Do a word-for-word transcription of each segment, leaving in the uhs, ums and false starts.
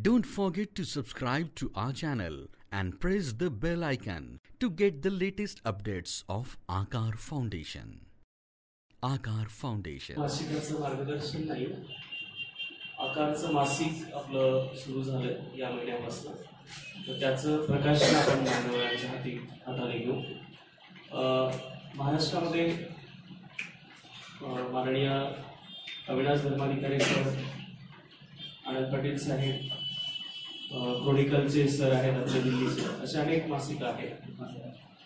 Don't forget to subscribe to our channel and press the bell icon to get the latest updates of Aakar Foundation. Aakar Foundation. मासिकाचं मार्गदर्शन नाही आकारचं मासिक आपलं सुरू झालं या महिन्यापासून तर त्याचं प्रकाशन आपण मानवाच्या हाती हाताने घेऊ महाराष्ट्रामध्ये माननीय अविनाश धर्माधिकारी सर अनिल पाटील साहेब क्रोनिकलचे सर आहेत आपल्या दिल्लीचे असे अनेक मासिक आहेत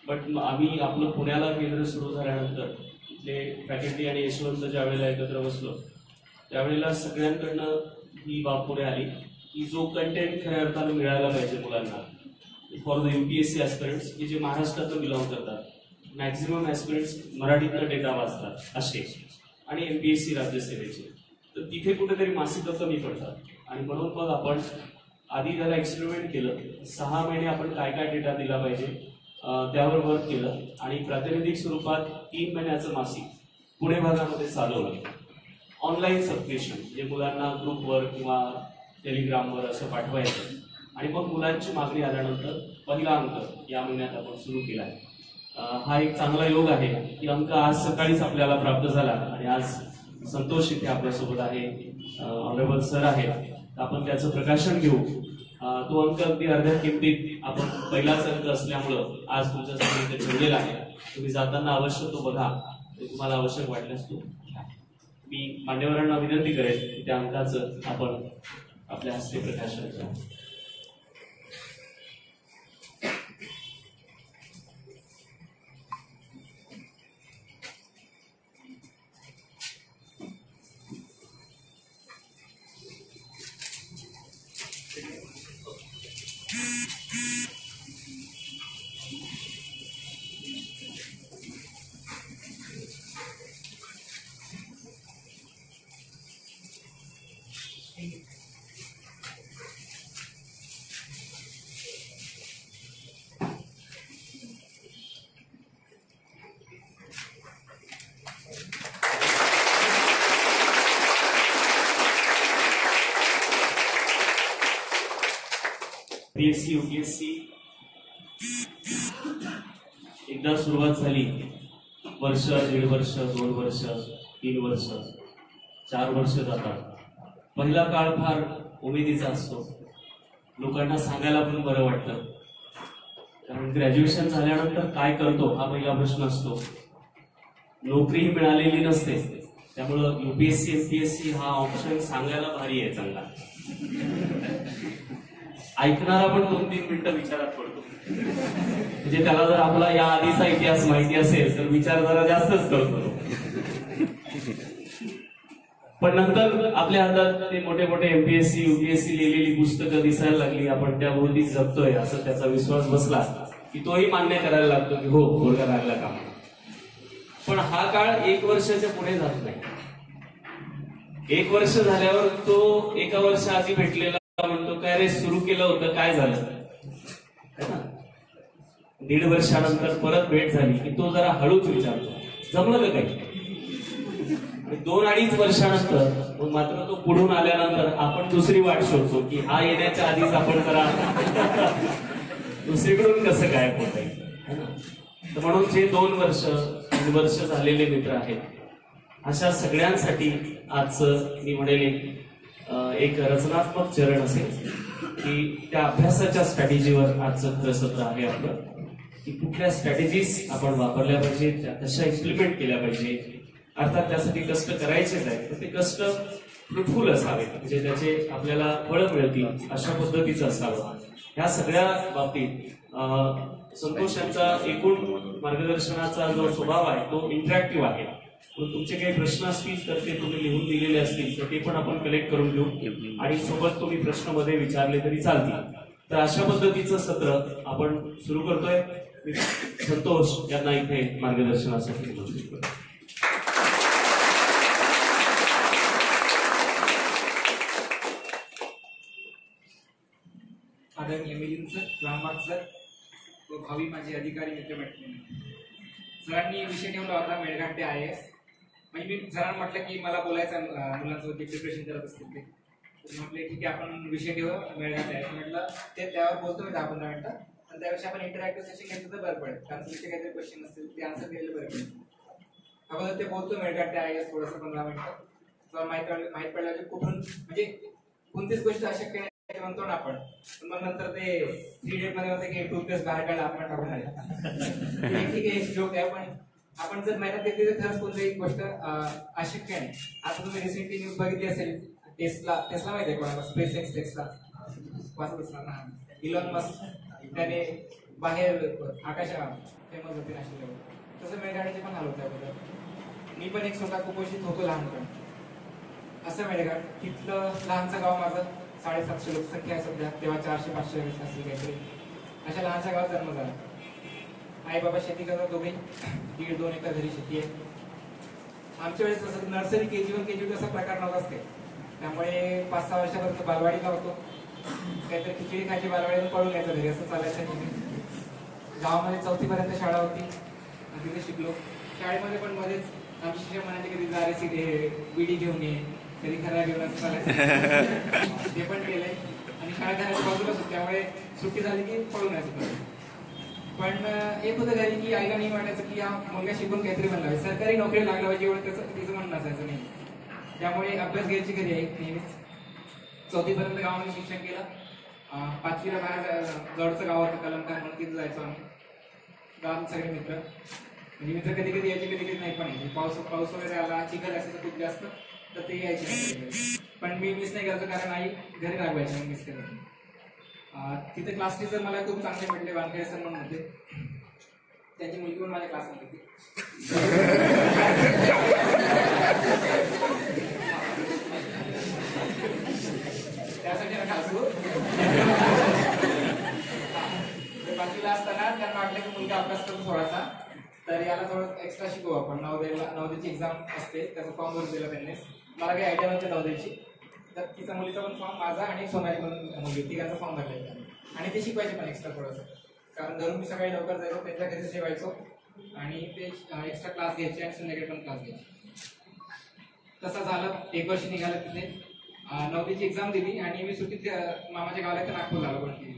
बट आम्ही आपलं पुण्याला केंद्र सुरू झाल्यानंतर इथले फॅकल्टी आणि यशवंत ज्यावेळेला एकत्र बसलो त्यावेळेला सगळ्यांकडनं ही बाब पुढे आली की जो कंटेंट खऱ्या अर्थानं मिळायला पाहिजे मुलांना फॉर द यूपीएससी ॲस्पिरंट्स की जे महाराष्ट्रातून बिलॉंग करतात मॅक्झिमम ॲस्पिरंट्स मराठीतनं डेटा वाचतात असे आणि एमपीएससी राज्यसेवेचे तर तिथे कुठेतरी मासिकं कमी पडतात आणि म्हणून मग आपण आधी त्याला एक्सपेरिमेंट केलं सहा महिने आपण काय काय डेटा दिला पाहिजे त्यावर वर्क केलं आणि प्रातिनिधिक स्वरूपात तीन महिन्याचं मासिक पुणे भागामध्ये चालवलं ऑनलाईन सबस्क्रिप्शन जे मुलांना ग्रुपवर किंवा टेलिग्रामवर असं पाठवायचं आणि मग मुलांची मागणी आल्यानंतर पहिला अंक या महिन्यात आपण सुरू केला आहे हा एक चांगला योग आहे की अंक आज सकाळीच आपल्याला प्राप्त झाला आणि आज संतोष इथे आपल्यासोबत आहे ऑनरेबल सर आहेत आपण त्याचं प्रकाशन घेऊ तो अंक अगदी अर्ध्या किमतीत आपण पहिलाच अंक असल्यामुळं आज तुमच्यासाठी ते ठेवलेला आहे तुम्ही जाताना अवश्य तो बघा तुम्हाला आवश्यक वाटल्यास तो मी मान्यवरांना विनंती करेन की त्या अंकाचं आपण आपल्या हस्ते प्रकाशन करू एमपीएससी यूपीएससी एकदा सुरुवात झाली वर्ष दीड वर्ष दोन वर्ष तीन वर्ष चार वर्ष जातात पहिला काळ फार उमेदीचा असतो लोकांना सांगायला पण बरं वाटतं कारण ग्रॅज्युएशन झाल्यानंतर काय करतो हा पहिला प्रश्न असतो नोकरीही मिळालेली नसते त्यामुळं यूपीएससी एमपीएससी हा ऑप्शन सांगायला भारी आहे चांगला ऐकणारा पण दोन तीन मिनिटं विचारात पडतो म्हणजे त्याला जर आपला या आधीचा इतिहास माहिती असेल तर विचार जरा जास्तच करतो पण नंतर आपल्या हातात ते मोठे मोठे एमपीएससी यूपीएससी लिहिलेली पुस्तकं दिसायला लागली आपण त्या गोष्टी जगतोय असं त्याचा विश्वास बसला की तोही मान्य करायला लागतो की हो बोलगा लागला का पण हा काळ एक वर्षाच्या पुढे जात नाही एक वर्ष झाल्यावर तो एका वर्ष आधी भेटलेला म्हणतो काय रे सुरू केलं होतं काय झालं दीड वर्षानंतर परत भेट झाली की तो जरा हळूच विचारतो जमलं का काही दोन अडीच वर्षानंतर मात्र तो पुढून आल्यानंतर आपण दुसरी वाट शोधतो की हा येण्याच्या आधीच आपण जरा दुसरीकडून कसं गायब होत आहे तर म्हणून जे दोन वर्ष तीन वर्ष झालेले मित्र आहेत अशा सगळ्यांसाठी आजचं मी म्हणेल एक रचनात्मक चरण असेल की त्या अभ्यासाच्या स्ट्रॅटेजीवर आजचं खरं सत्र आहे आपलं की कुठल्या स्ट्रॅटेजीज आपण वापरल्या पाहिजे त्या कशा इम्प्लिमेंट केल्या पाहिजे अर्थात त्यासाठी कष्ट करायचेच आहेत तर ते कष्ट फ्रुटफुल असावेत म्हणजे त्याचे आपल्याला फळं मिळतील अशा पद्धतीचं असावं ह्या सगळ्या बाबतीत संतोष यांचा एकूण मार्गदर्शनाचा जो स्वभाव आहे तो इंटरॅक्टिव्ह आहे तुमचे काही प्रश्न असतील तर ते तुम्ही लिहून दिलेले असतील तर ते पण आपण कलेक्ट करून घेऊ आणि सोबत तुम्ही प्रश्न मध्ये विचारले तरी चालतील तर अशा पद्धतीचं सत्र आपण सुरू करतोय संतोष यांना इथे मार्गदर्शनासाठी आदरणीय मिलिंद सर रामबाग सर व भावी माझे अधिकारी मित्रमंडळी सरांनी विषय ठेवला होता मेळघाट ते आय ए एस म्हणजे मी सरांना म्हटलं की मला बोलायचं मुलांसोबत प्रिपरेशन करत असतील ते म्हटले ठीक आहे आपण विषय घेऊया मेळघाट आहे म्हटलं ते त्यावर बोलतो मी दहा पंधरा मिनिटं आणि त्यापेक्षा आपण इंटरॅक्टिव्ह सेशन घेतलं तर बरं पडेल कारण तुमचे काहीतरी क्वेश्चन असतील ते आन्सर दिलेलं बरं पडेल. अगोदर ते बोलतो मेळघाट ते आहे थोडंसं पंधरा मिनिटं किंवा माहिती माहीत पडलं की कुठून म्हणजे कोणतीच गोष्ट अशक्य नाही म्हणतो ना आपण मग नंतर ते थ्री डेट मध्ये होतं की टूथपेस्ट बाहेर काढला आपण टाकून आले ठीक आहे जोक आहे पण आपण जर मेहनत घेतली तर खरंच कोणतीही गोष्ट अशक्य नाही. आता तुम्ही रिसेंटली न्यूज बघितली असेल टेस्ला टेस्ला माहिती आहे कोणाला स्पेस एक्स टेस्ला वाचत असणार ना इलॉन मस्क त्याने बाहेर आकाशा फेमस होते नाशिकला तसं मेळघाटाचे पण हाल होते. अगोदर मी पण एक स्वतः कुपोषित होतो लहानपणी असं मेळघाट तिथलं लहानचं गाव माझं साडेसातशे लोकसंख्या आहे सध्या तेव्हा चारशे पाचशे वीस असली काहीतरी अशा लहानशा गावात जन्म झाला. आई बाबा शेती करतात दोघे दीड दोन एकर घरी शेती आहे. आमच्या वेळेस तसं नर्सरी के जी वन के जी टू असा प्रकार नव्हता असते त्यामुळे पाच सहा वर्षापर्यंत बालवाडीला होतो काहीतरी खिचडी खायची बालवाडीला पळून यायचं घरी असं चालायचं. गावामध्ये चौथीपर्यंत शाळा होती आणि तिथे शिकलो. शाळेमध्ये पण मध्येच आमचे शिक्षक म्हणायचे कधी जारे सिगे बिडी घेऊन ये कधी खरा घेऊन ते पण केलंय आणि शाळा घराच्या बाजूलाच होती त्यामुळे सुट्टी झाली की पळून यायचं. पण एक होतं घरी की आईला नाही वाटायचं की हा मुलगा शिकून काहीतरी म्हणला पाहिजे सरकारी नोकरी लागला पाहिजे एवढं त्याचं तिचं म्हणणं असायचं नाही त्यामुळे अभ्यास घ्यायची घरी आहे नेहमीच. चौथीपर्यंत गावामध्ये शिक्षण केलं. पाचवीला बाहेर जवळचं गाव होतं कलमकार म्हणून तिथं जायचो आम्ही गाव सगळे मित्र म्हणजे मित्र कधी कधी यायचे कधी कधी नाही पण यायचे पाऊस पाऊस वगैरे आला चिखल असायचं खूप जास्त तर ते यायचे पण मी मिस नाही करायचं कारण आई घरी रागवायची मिस करायचं. तिथे क्लास टीचर मला खूप चांगले भेटले वानखेडे सर म्हणून होते त्यांची मुलगी पण माझ्या क्लासमध्ये होती त्यासाठी नका हसू. बाकीला असताना त्यांना वाटलं की मुलगा अभ्यास करतो थोडासा तर याला थोडं एक्स्ट्रा शिकवू आपण नवदेला नवदेची एक्झाम असते त्याचा फॉर्म भरून दिला त्यांनी मला काही आयडिया नव्हती नवदेची तर तिचा मुलीचा पण फॉर्म माझा आणि सोनाली म्हणून मुली तिघांचा फॉर्म भरलेला आणि ते शिकवायचे पण एक्स्ट्रा थोडंसं कारण घरून मी सकाळी लवकर जायचो त्यांच्या घरीच जेवायचो आणि ते एक्स्ट्रा क्लास घ्यायचे आणि संध्याकाळी पण क्लास घ्यायचे. तसं झालं एक वर्ष निघालं तिथे नवदेची एक्झाम दिली आणि मी सुट्टीत मामाच्या गावाला तर नागपूर झालो पण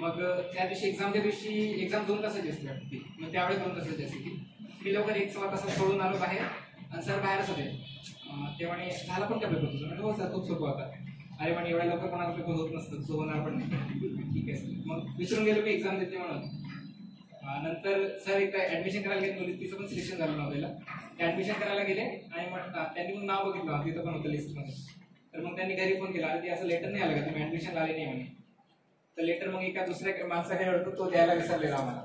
मग त्या दिवशी एक्झामच्या दिवशी एक्झाम दोन तासाची असते ती मग त्यावेळेस दोन तासाची असते ती मी लवकर एक सव्वा तासात सोडून आलो बाहेर आणि सर बाहेरच होते ते म्हणे झाला पण का पेपर होतो म्हणजे हो सर खूप सोपं होता. अरे म्हणे एवढ्या लवकर कोणाला पेपर होत नसतं सो होणार पण नाही ठीक आहे सर मग विसरून गेलो मी एक्झाम देते म्हणून. नंतर सर एकदा ॲडमिशन करायला गेले मुली तिचं पण सिलेक्शन झालं नव्हतेला ते ॲडमिशन करायला गेले आणि मग त्यांनी मग नाव बघितलं तिथं पण होतं लिस्टमध्ये तर मग त्यांनी घरी फोन केला आणि ते असं लेटर नाही आलं का तुम्ही ॲडमिशन आले नाही म्हणे तर लेटर मग एका दुसऱ्या माणसाकडे होतो तो द्यायला विसरलेला आम्हाला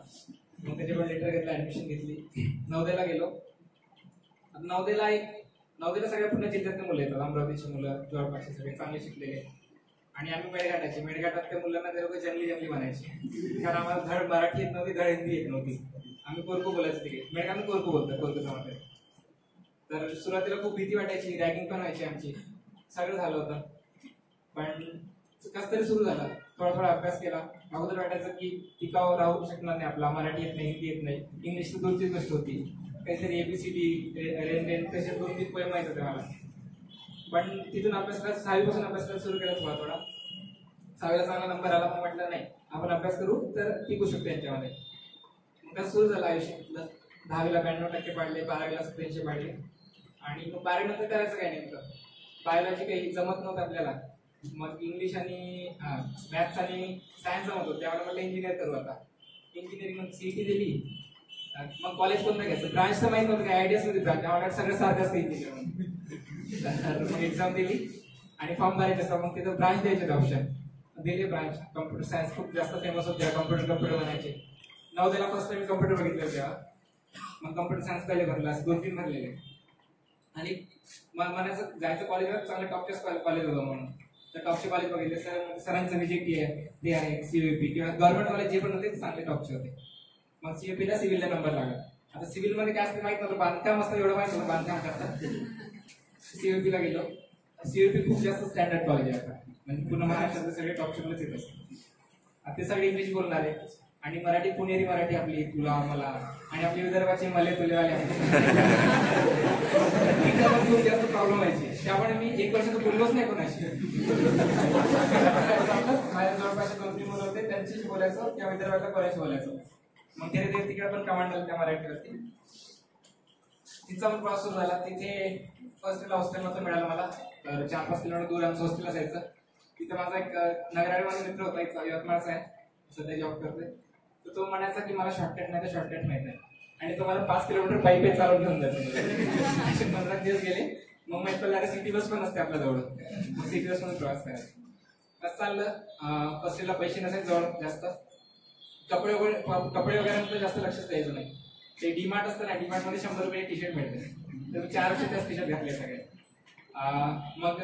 मग त्याच्याकडे लेटर घेतलं ॲडमिशन घेतली. नवदेला गेलो. नवदेला एक नवदेला सगळ्या पूर्ण जिल्ह्यातले मुलं येतात अमरावतीची मुलं जवळपासचे सगळे चांगले शिकलेले आणि आम्ही मेळघाटाचे मेळघाटातल्या मुलांना ते लोक जंगली जंगली म्हणायचे कारण आम्हाला धड मराठी येत नव्हती धड हिंदी येत नव्हती आम्ही कोरकू बोलायचं तिकडे मेळघाटात कोरकू बोलतो कोरकू समाजात तर सुरुवातीला खूप भीती वाटायची रॅगिंग पण व्हायची आमची सगळं झालं होतं पण कसं तरी सुरू झालं थोडा थोडा अभ्यास केला. अगोदर वाटायचं की टिकाव राहू शकणार नाही आपला मराठी येत नाही हिंदी येत नाही इंग्लिश तर दोनची गोष्ट होती काहीतरी एबीसीडी रेन रेन तसे दोन तीन पोयम माहीत होते मला पण तिथून अभ्यास करायला सहावीपासून अभ्यास करायला सुरू केला थोडा थोडा. सहावीला चांगला नंबर आला पण म्हटलं नाही आपण अभ्यास करू तर टिकू शकतो यांच्यामध्ये मग कसं सुरू झालं आयुष्यातलं. दहावीला ब्याण्णव टक्के पाडले बारावीला सत्याऐंशी पाडले आणि मग बारावीनंतर करायचं काय नेमकं बायोलॉजी काही जमत नव्हतं आपल्याला मग इंग्लिश आणि मॅथ्स आणि सायन्स जमत होतं त्यामुळे म्हटलं इंजिनियर करू आता इंजिनिअरिंग मग सीईटी दिली मग कॉलेज कोणतं घ्यायचं ब्रांच तर माहीत नव्हतं काय आयडियाच नव्हती ब्रांच त्यामुळे सगळं सारखं असतं इंजिनिअर म्हणून मग एक्झाम दिली आणि फॉर्म भरायचे असतात मग तिथं ब्रांच द्यायचे होते ऑप्शन दिले ब्रांच कम्प्युटर सायन्स खूप जास्त फेमस होत्या कम्प्युटर कम्प्युटर बनायचे. नवदेला फर्स्ट टाइम कम्प्युटर बघितलं तेव्हा मग कम्प्युटर सायन्स पहिले भरला दोन तीन भरलेले आणि मनाचं जायचं कॉलेजवर चांगलं टॉपचेच कॉलेज होतं म्हणून तर टॉपचे कॉलेज बघितले सर सरांचं जे टी आहे ते आहे सीयूपी किंवा गव्हर्नमेंट कॉलेज जे पण होते ते चांगले टॉपचे होते मग सीयूपीला सिव्हिलला नंबर लागला. आता सिव्हिलमध्ये काय असते माहीत नव्हतं बांधकाम असतं एवढं माहीत होतं बांधकाम करतात सीयूपीला गेलो. सीयूपी खूप जास्त स्टँडर्ड कॉलेज आहे आता म्हणजे पूर्ण महाराष्ट्रातले सगळे टॉपचे कॉलेज येत असतात ते सगळे इंग्लिश बोलणारे आणि मराठी पुणेरी मराठी आपली तुला मला आणि आपली विदर्भाचे मले तुलेवाले खूप जास्त प्रॉब्लेम व्हायची त्यामुळे मी एक वर्ष तर बोललोच नाही कोणाशी. माझ्या जवळपास कंपनी मुलं होते त्यांच्याशी बोलायचं किंवा विदर्भातल्या कोणाशी बोलायचं. मग धीरे धीरे तिकडे पण कमांड झाली त्या मराठीवरती. तिचा पण क्रॉस सुरू झाला. तिथे फर्स्ट हॉस्टेल मात्र मिळालं मला. तर चार पाच किलोमीटर दूर आमचं हॉस्टेल असायचं. तिथे माझा एक नगराडे माझा मित्र होता, एक यवतमाळचा आहे, सध्या जॉब करतोय. तर तो म्हणायचा की मला शॉर्टकट नाही तर शॉर्टकट माहिती आहे आणि तो मला पाच किलोमीटर पायी पायी चालवून घेऊन जायचं. असे पंधरा दिवस गेले. मग माहिती पडलं सिटी बस पण नसते आपल्या जवळ, मग सिटी बस म्हणून प्रवास करायचा. कसं चाललं, फसलेला पैसे नसायचे जवळ जास्त, कपडे वगैरे कपडे वगैरे जास्त लक्षच द्यायचं नाही. ते डीमार्ट असतं ना, डीमार्टमध्ये शंभर रुपये टी शर्ट मिळते, तर चार वर्ष त्याच टी शर्ट घातले सगळे. मग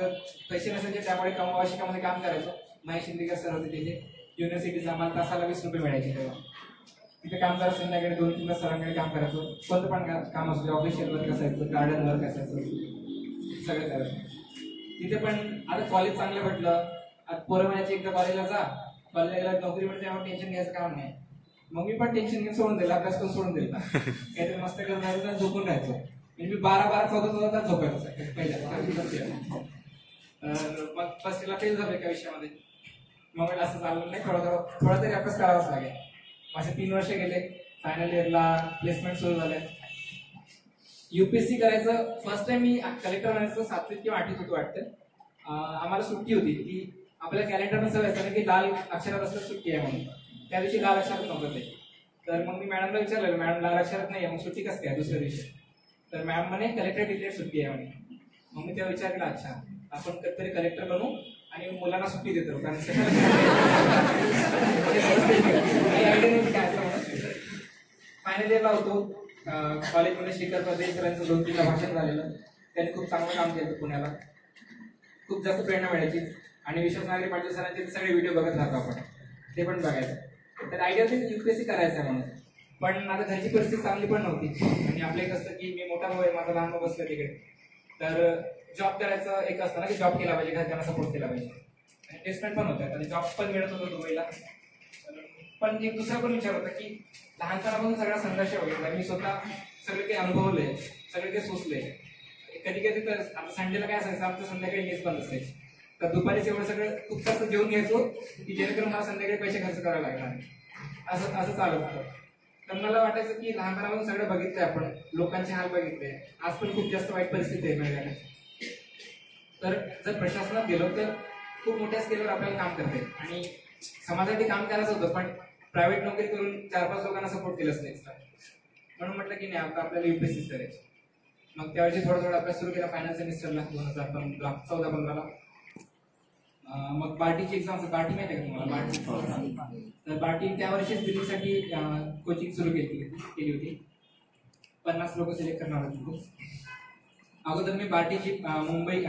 पैसे नसायचे त्यामुळे कमवा शिकामध्ये काम करायचो. माही शिंदेकर सर होते त्याचे, युनिव्हर्सिटीचा मला तासाला वीस रुपये मिळायचे तेव्हा. तिथे काम करायचं, संध्याकाळी दोन तीन तास सरांकडे काम करायचो. कोणतं पण काम असू दे, ऑफिशियल वर्क असायचं, गार्डन वर्क असायचं, सगळं करायचं तिथे. पण आता कॉलेज चांगलं भेटलं, आता पोरं म्हणायचे एकदा कॉलेजला जा, कॉलेजला नोकरी मिळते त्यामुळे टेन्शन घ्यायचं काम नाही. मग मी पण टेन्शन घेऊन सोडून दिलं, अभ्यास पण सोडून दिला, काहीतरी मस्त करत राहायचं आणि झोपून राहायचो. म्हणजे मी बारा बारा चौदा चौदा तास झोपायचो पहिल्या. मग फर्स्ट इयरला फेल झालो एका विषयामध्ये. मग असं चाललं नाही, थोडा थोडा थोडा तरी अभ्यास करावाच लागेल. असे तीन वर्ष गेले. फायनल इयरला प्लेसमेंट सुरू झाले. यूपीएससी करायचं. फर्स्ट टाइम मी कलेक्टर म्हणायचं सातवीत किंवा आठवीत होती वाटतं. आम्हाला सुट्टी होती की आपल्या कॅलेंडरनं सवय असताना की लाल अक्षरात असलं सुट्टी आहे म्हणून. त्या दिवशी लाल अक्षरात नव्हतं ते. तर मग मी मॅडमला विचारलं, मॅडम लाल अक्षरात नाही आहे मग सुट्टी कसं काय दुसऱ्या दिवशी. तर मॅम म्हणे कलेक्टर डिक्लेअर सुट्टी आहे म्हणे. मग मी तेव्हा विचार केला, अच्छा आपण कधीतरी कलेक्टर बनू आणि मुलांना सुट्टी देतो कारण फायनल इयरला होतो. कॉलेजमध्ये शिखर प्रदेशकरांचं दोन तीनला भाषण झालेलं, त्यांनी खूप चांगलं काम केलं. पुण्याला खूप जास्त प्रेरणा मिळायची आणि विश्वास नागरी पाटील सरांचे सगळे व्हिडिओ बघत राहतो आपण, ते पण बघायचं. तर आयडिया होती यूपीएससी करायचं म्हणून, पण आता घरची परिस्थिती चांगली पण नव्हती आणि आपलं एक असतं की मी मोठा भाऊ आहे, माझा लहान भाऊ बसला तिकडे. तर जॉब करायचं एक असतं ना की जॉब केला पाहिजे, घरच्यांना सपोर्ट केला पाहिजे आणि प्लेसमेंट पण होत्या आणि जॉब पण मिळत होतो दुबईला. पण एक दुसरा पण विचार होता की लहानपणापासून सगळा संघर्ष वगैरे मी स्वतः सगळे काही अनुभवले, सगळे काही सोचले. कधी कधी तर आता संडेला काय असायचं, आमचं संध्याकाळी मेस बंद असायची, तर दुपारीच एवढं सगळं खूप जास्त जेवून घ्यायचो की जेणेकरून मला संध्याकाळी पैसे खर्च करायला लागणार असं असं चालत होतं. तर मला वाटायचं की लहानपणापासून सगळं बघितलंय आपण, लोकांचे हाल बघितले, आज पण खूप जास्त वाईट परिस्थिती आहे मेळघाटात. तर जर प्रशासनात गेलो तर खूप मोठ्या स्केलवर आपल्याला काम करता येईल आणि समाजासाठी काम करायचं होतं, पण प्रायव्हेट नोकरी करून चार पाच लोकांना सपोर्ट केलंच नाही म्हणून म्हटलं की नाही आता आपल्याला यूपीएससी करायची. मग त्यावेळी थोडा थोडा अभ्यास सुरू केला फायनल सेमिस्टरला दोन हजार पंधरा चौदा पंधराला. मग बार्टीची एक्झाम, बार्टी माहिती आहे का तुम्हाला? बार्टी. तर बार्टी त्या वर्षीच दिल्लीसाठी कोचिंग सुरू केली केली होती. पन्नास लोक सिलेक्ट करणार होते. अगोदर मी बार्टीची मुंबई,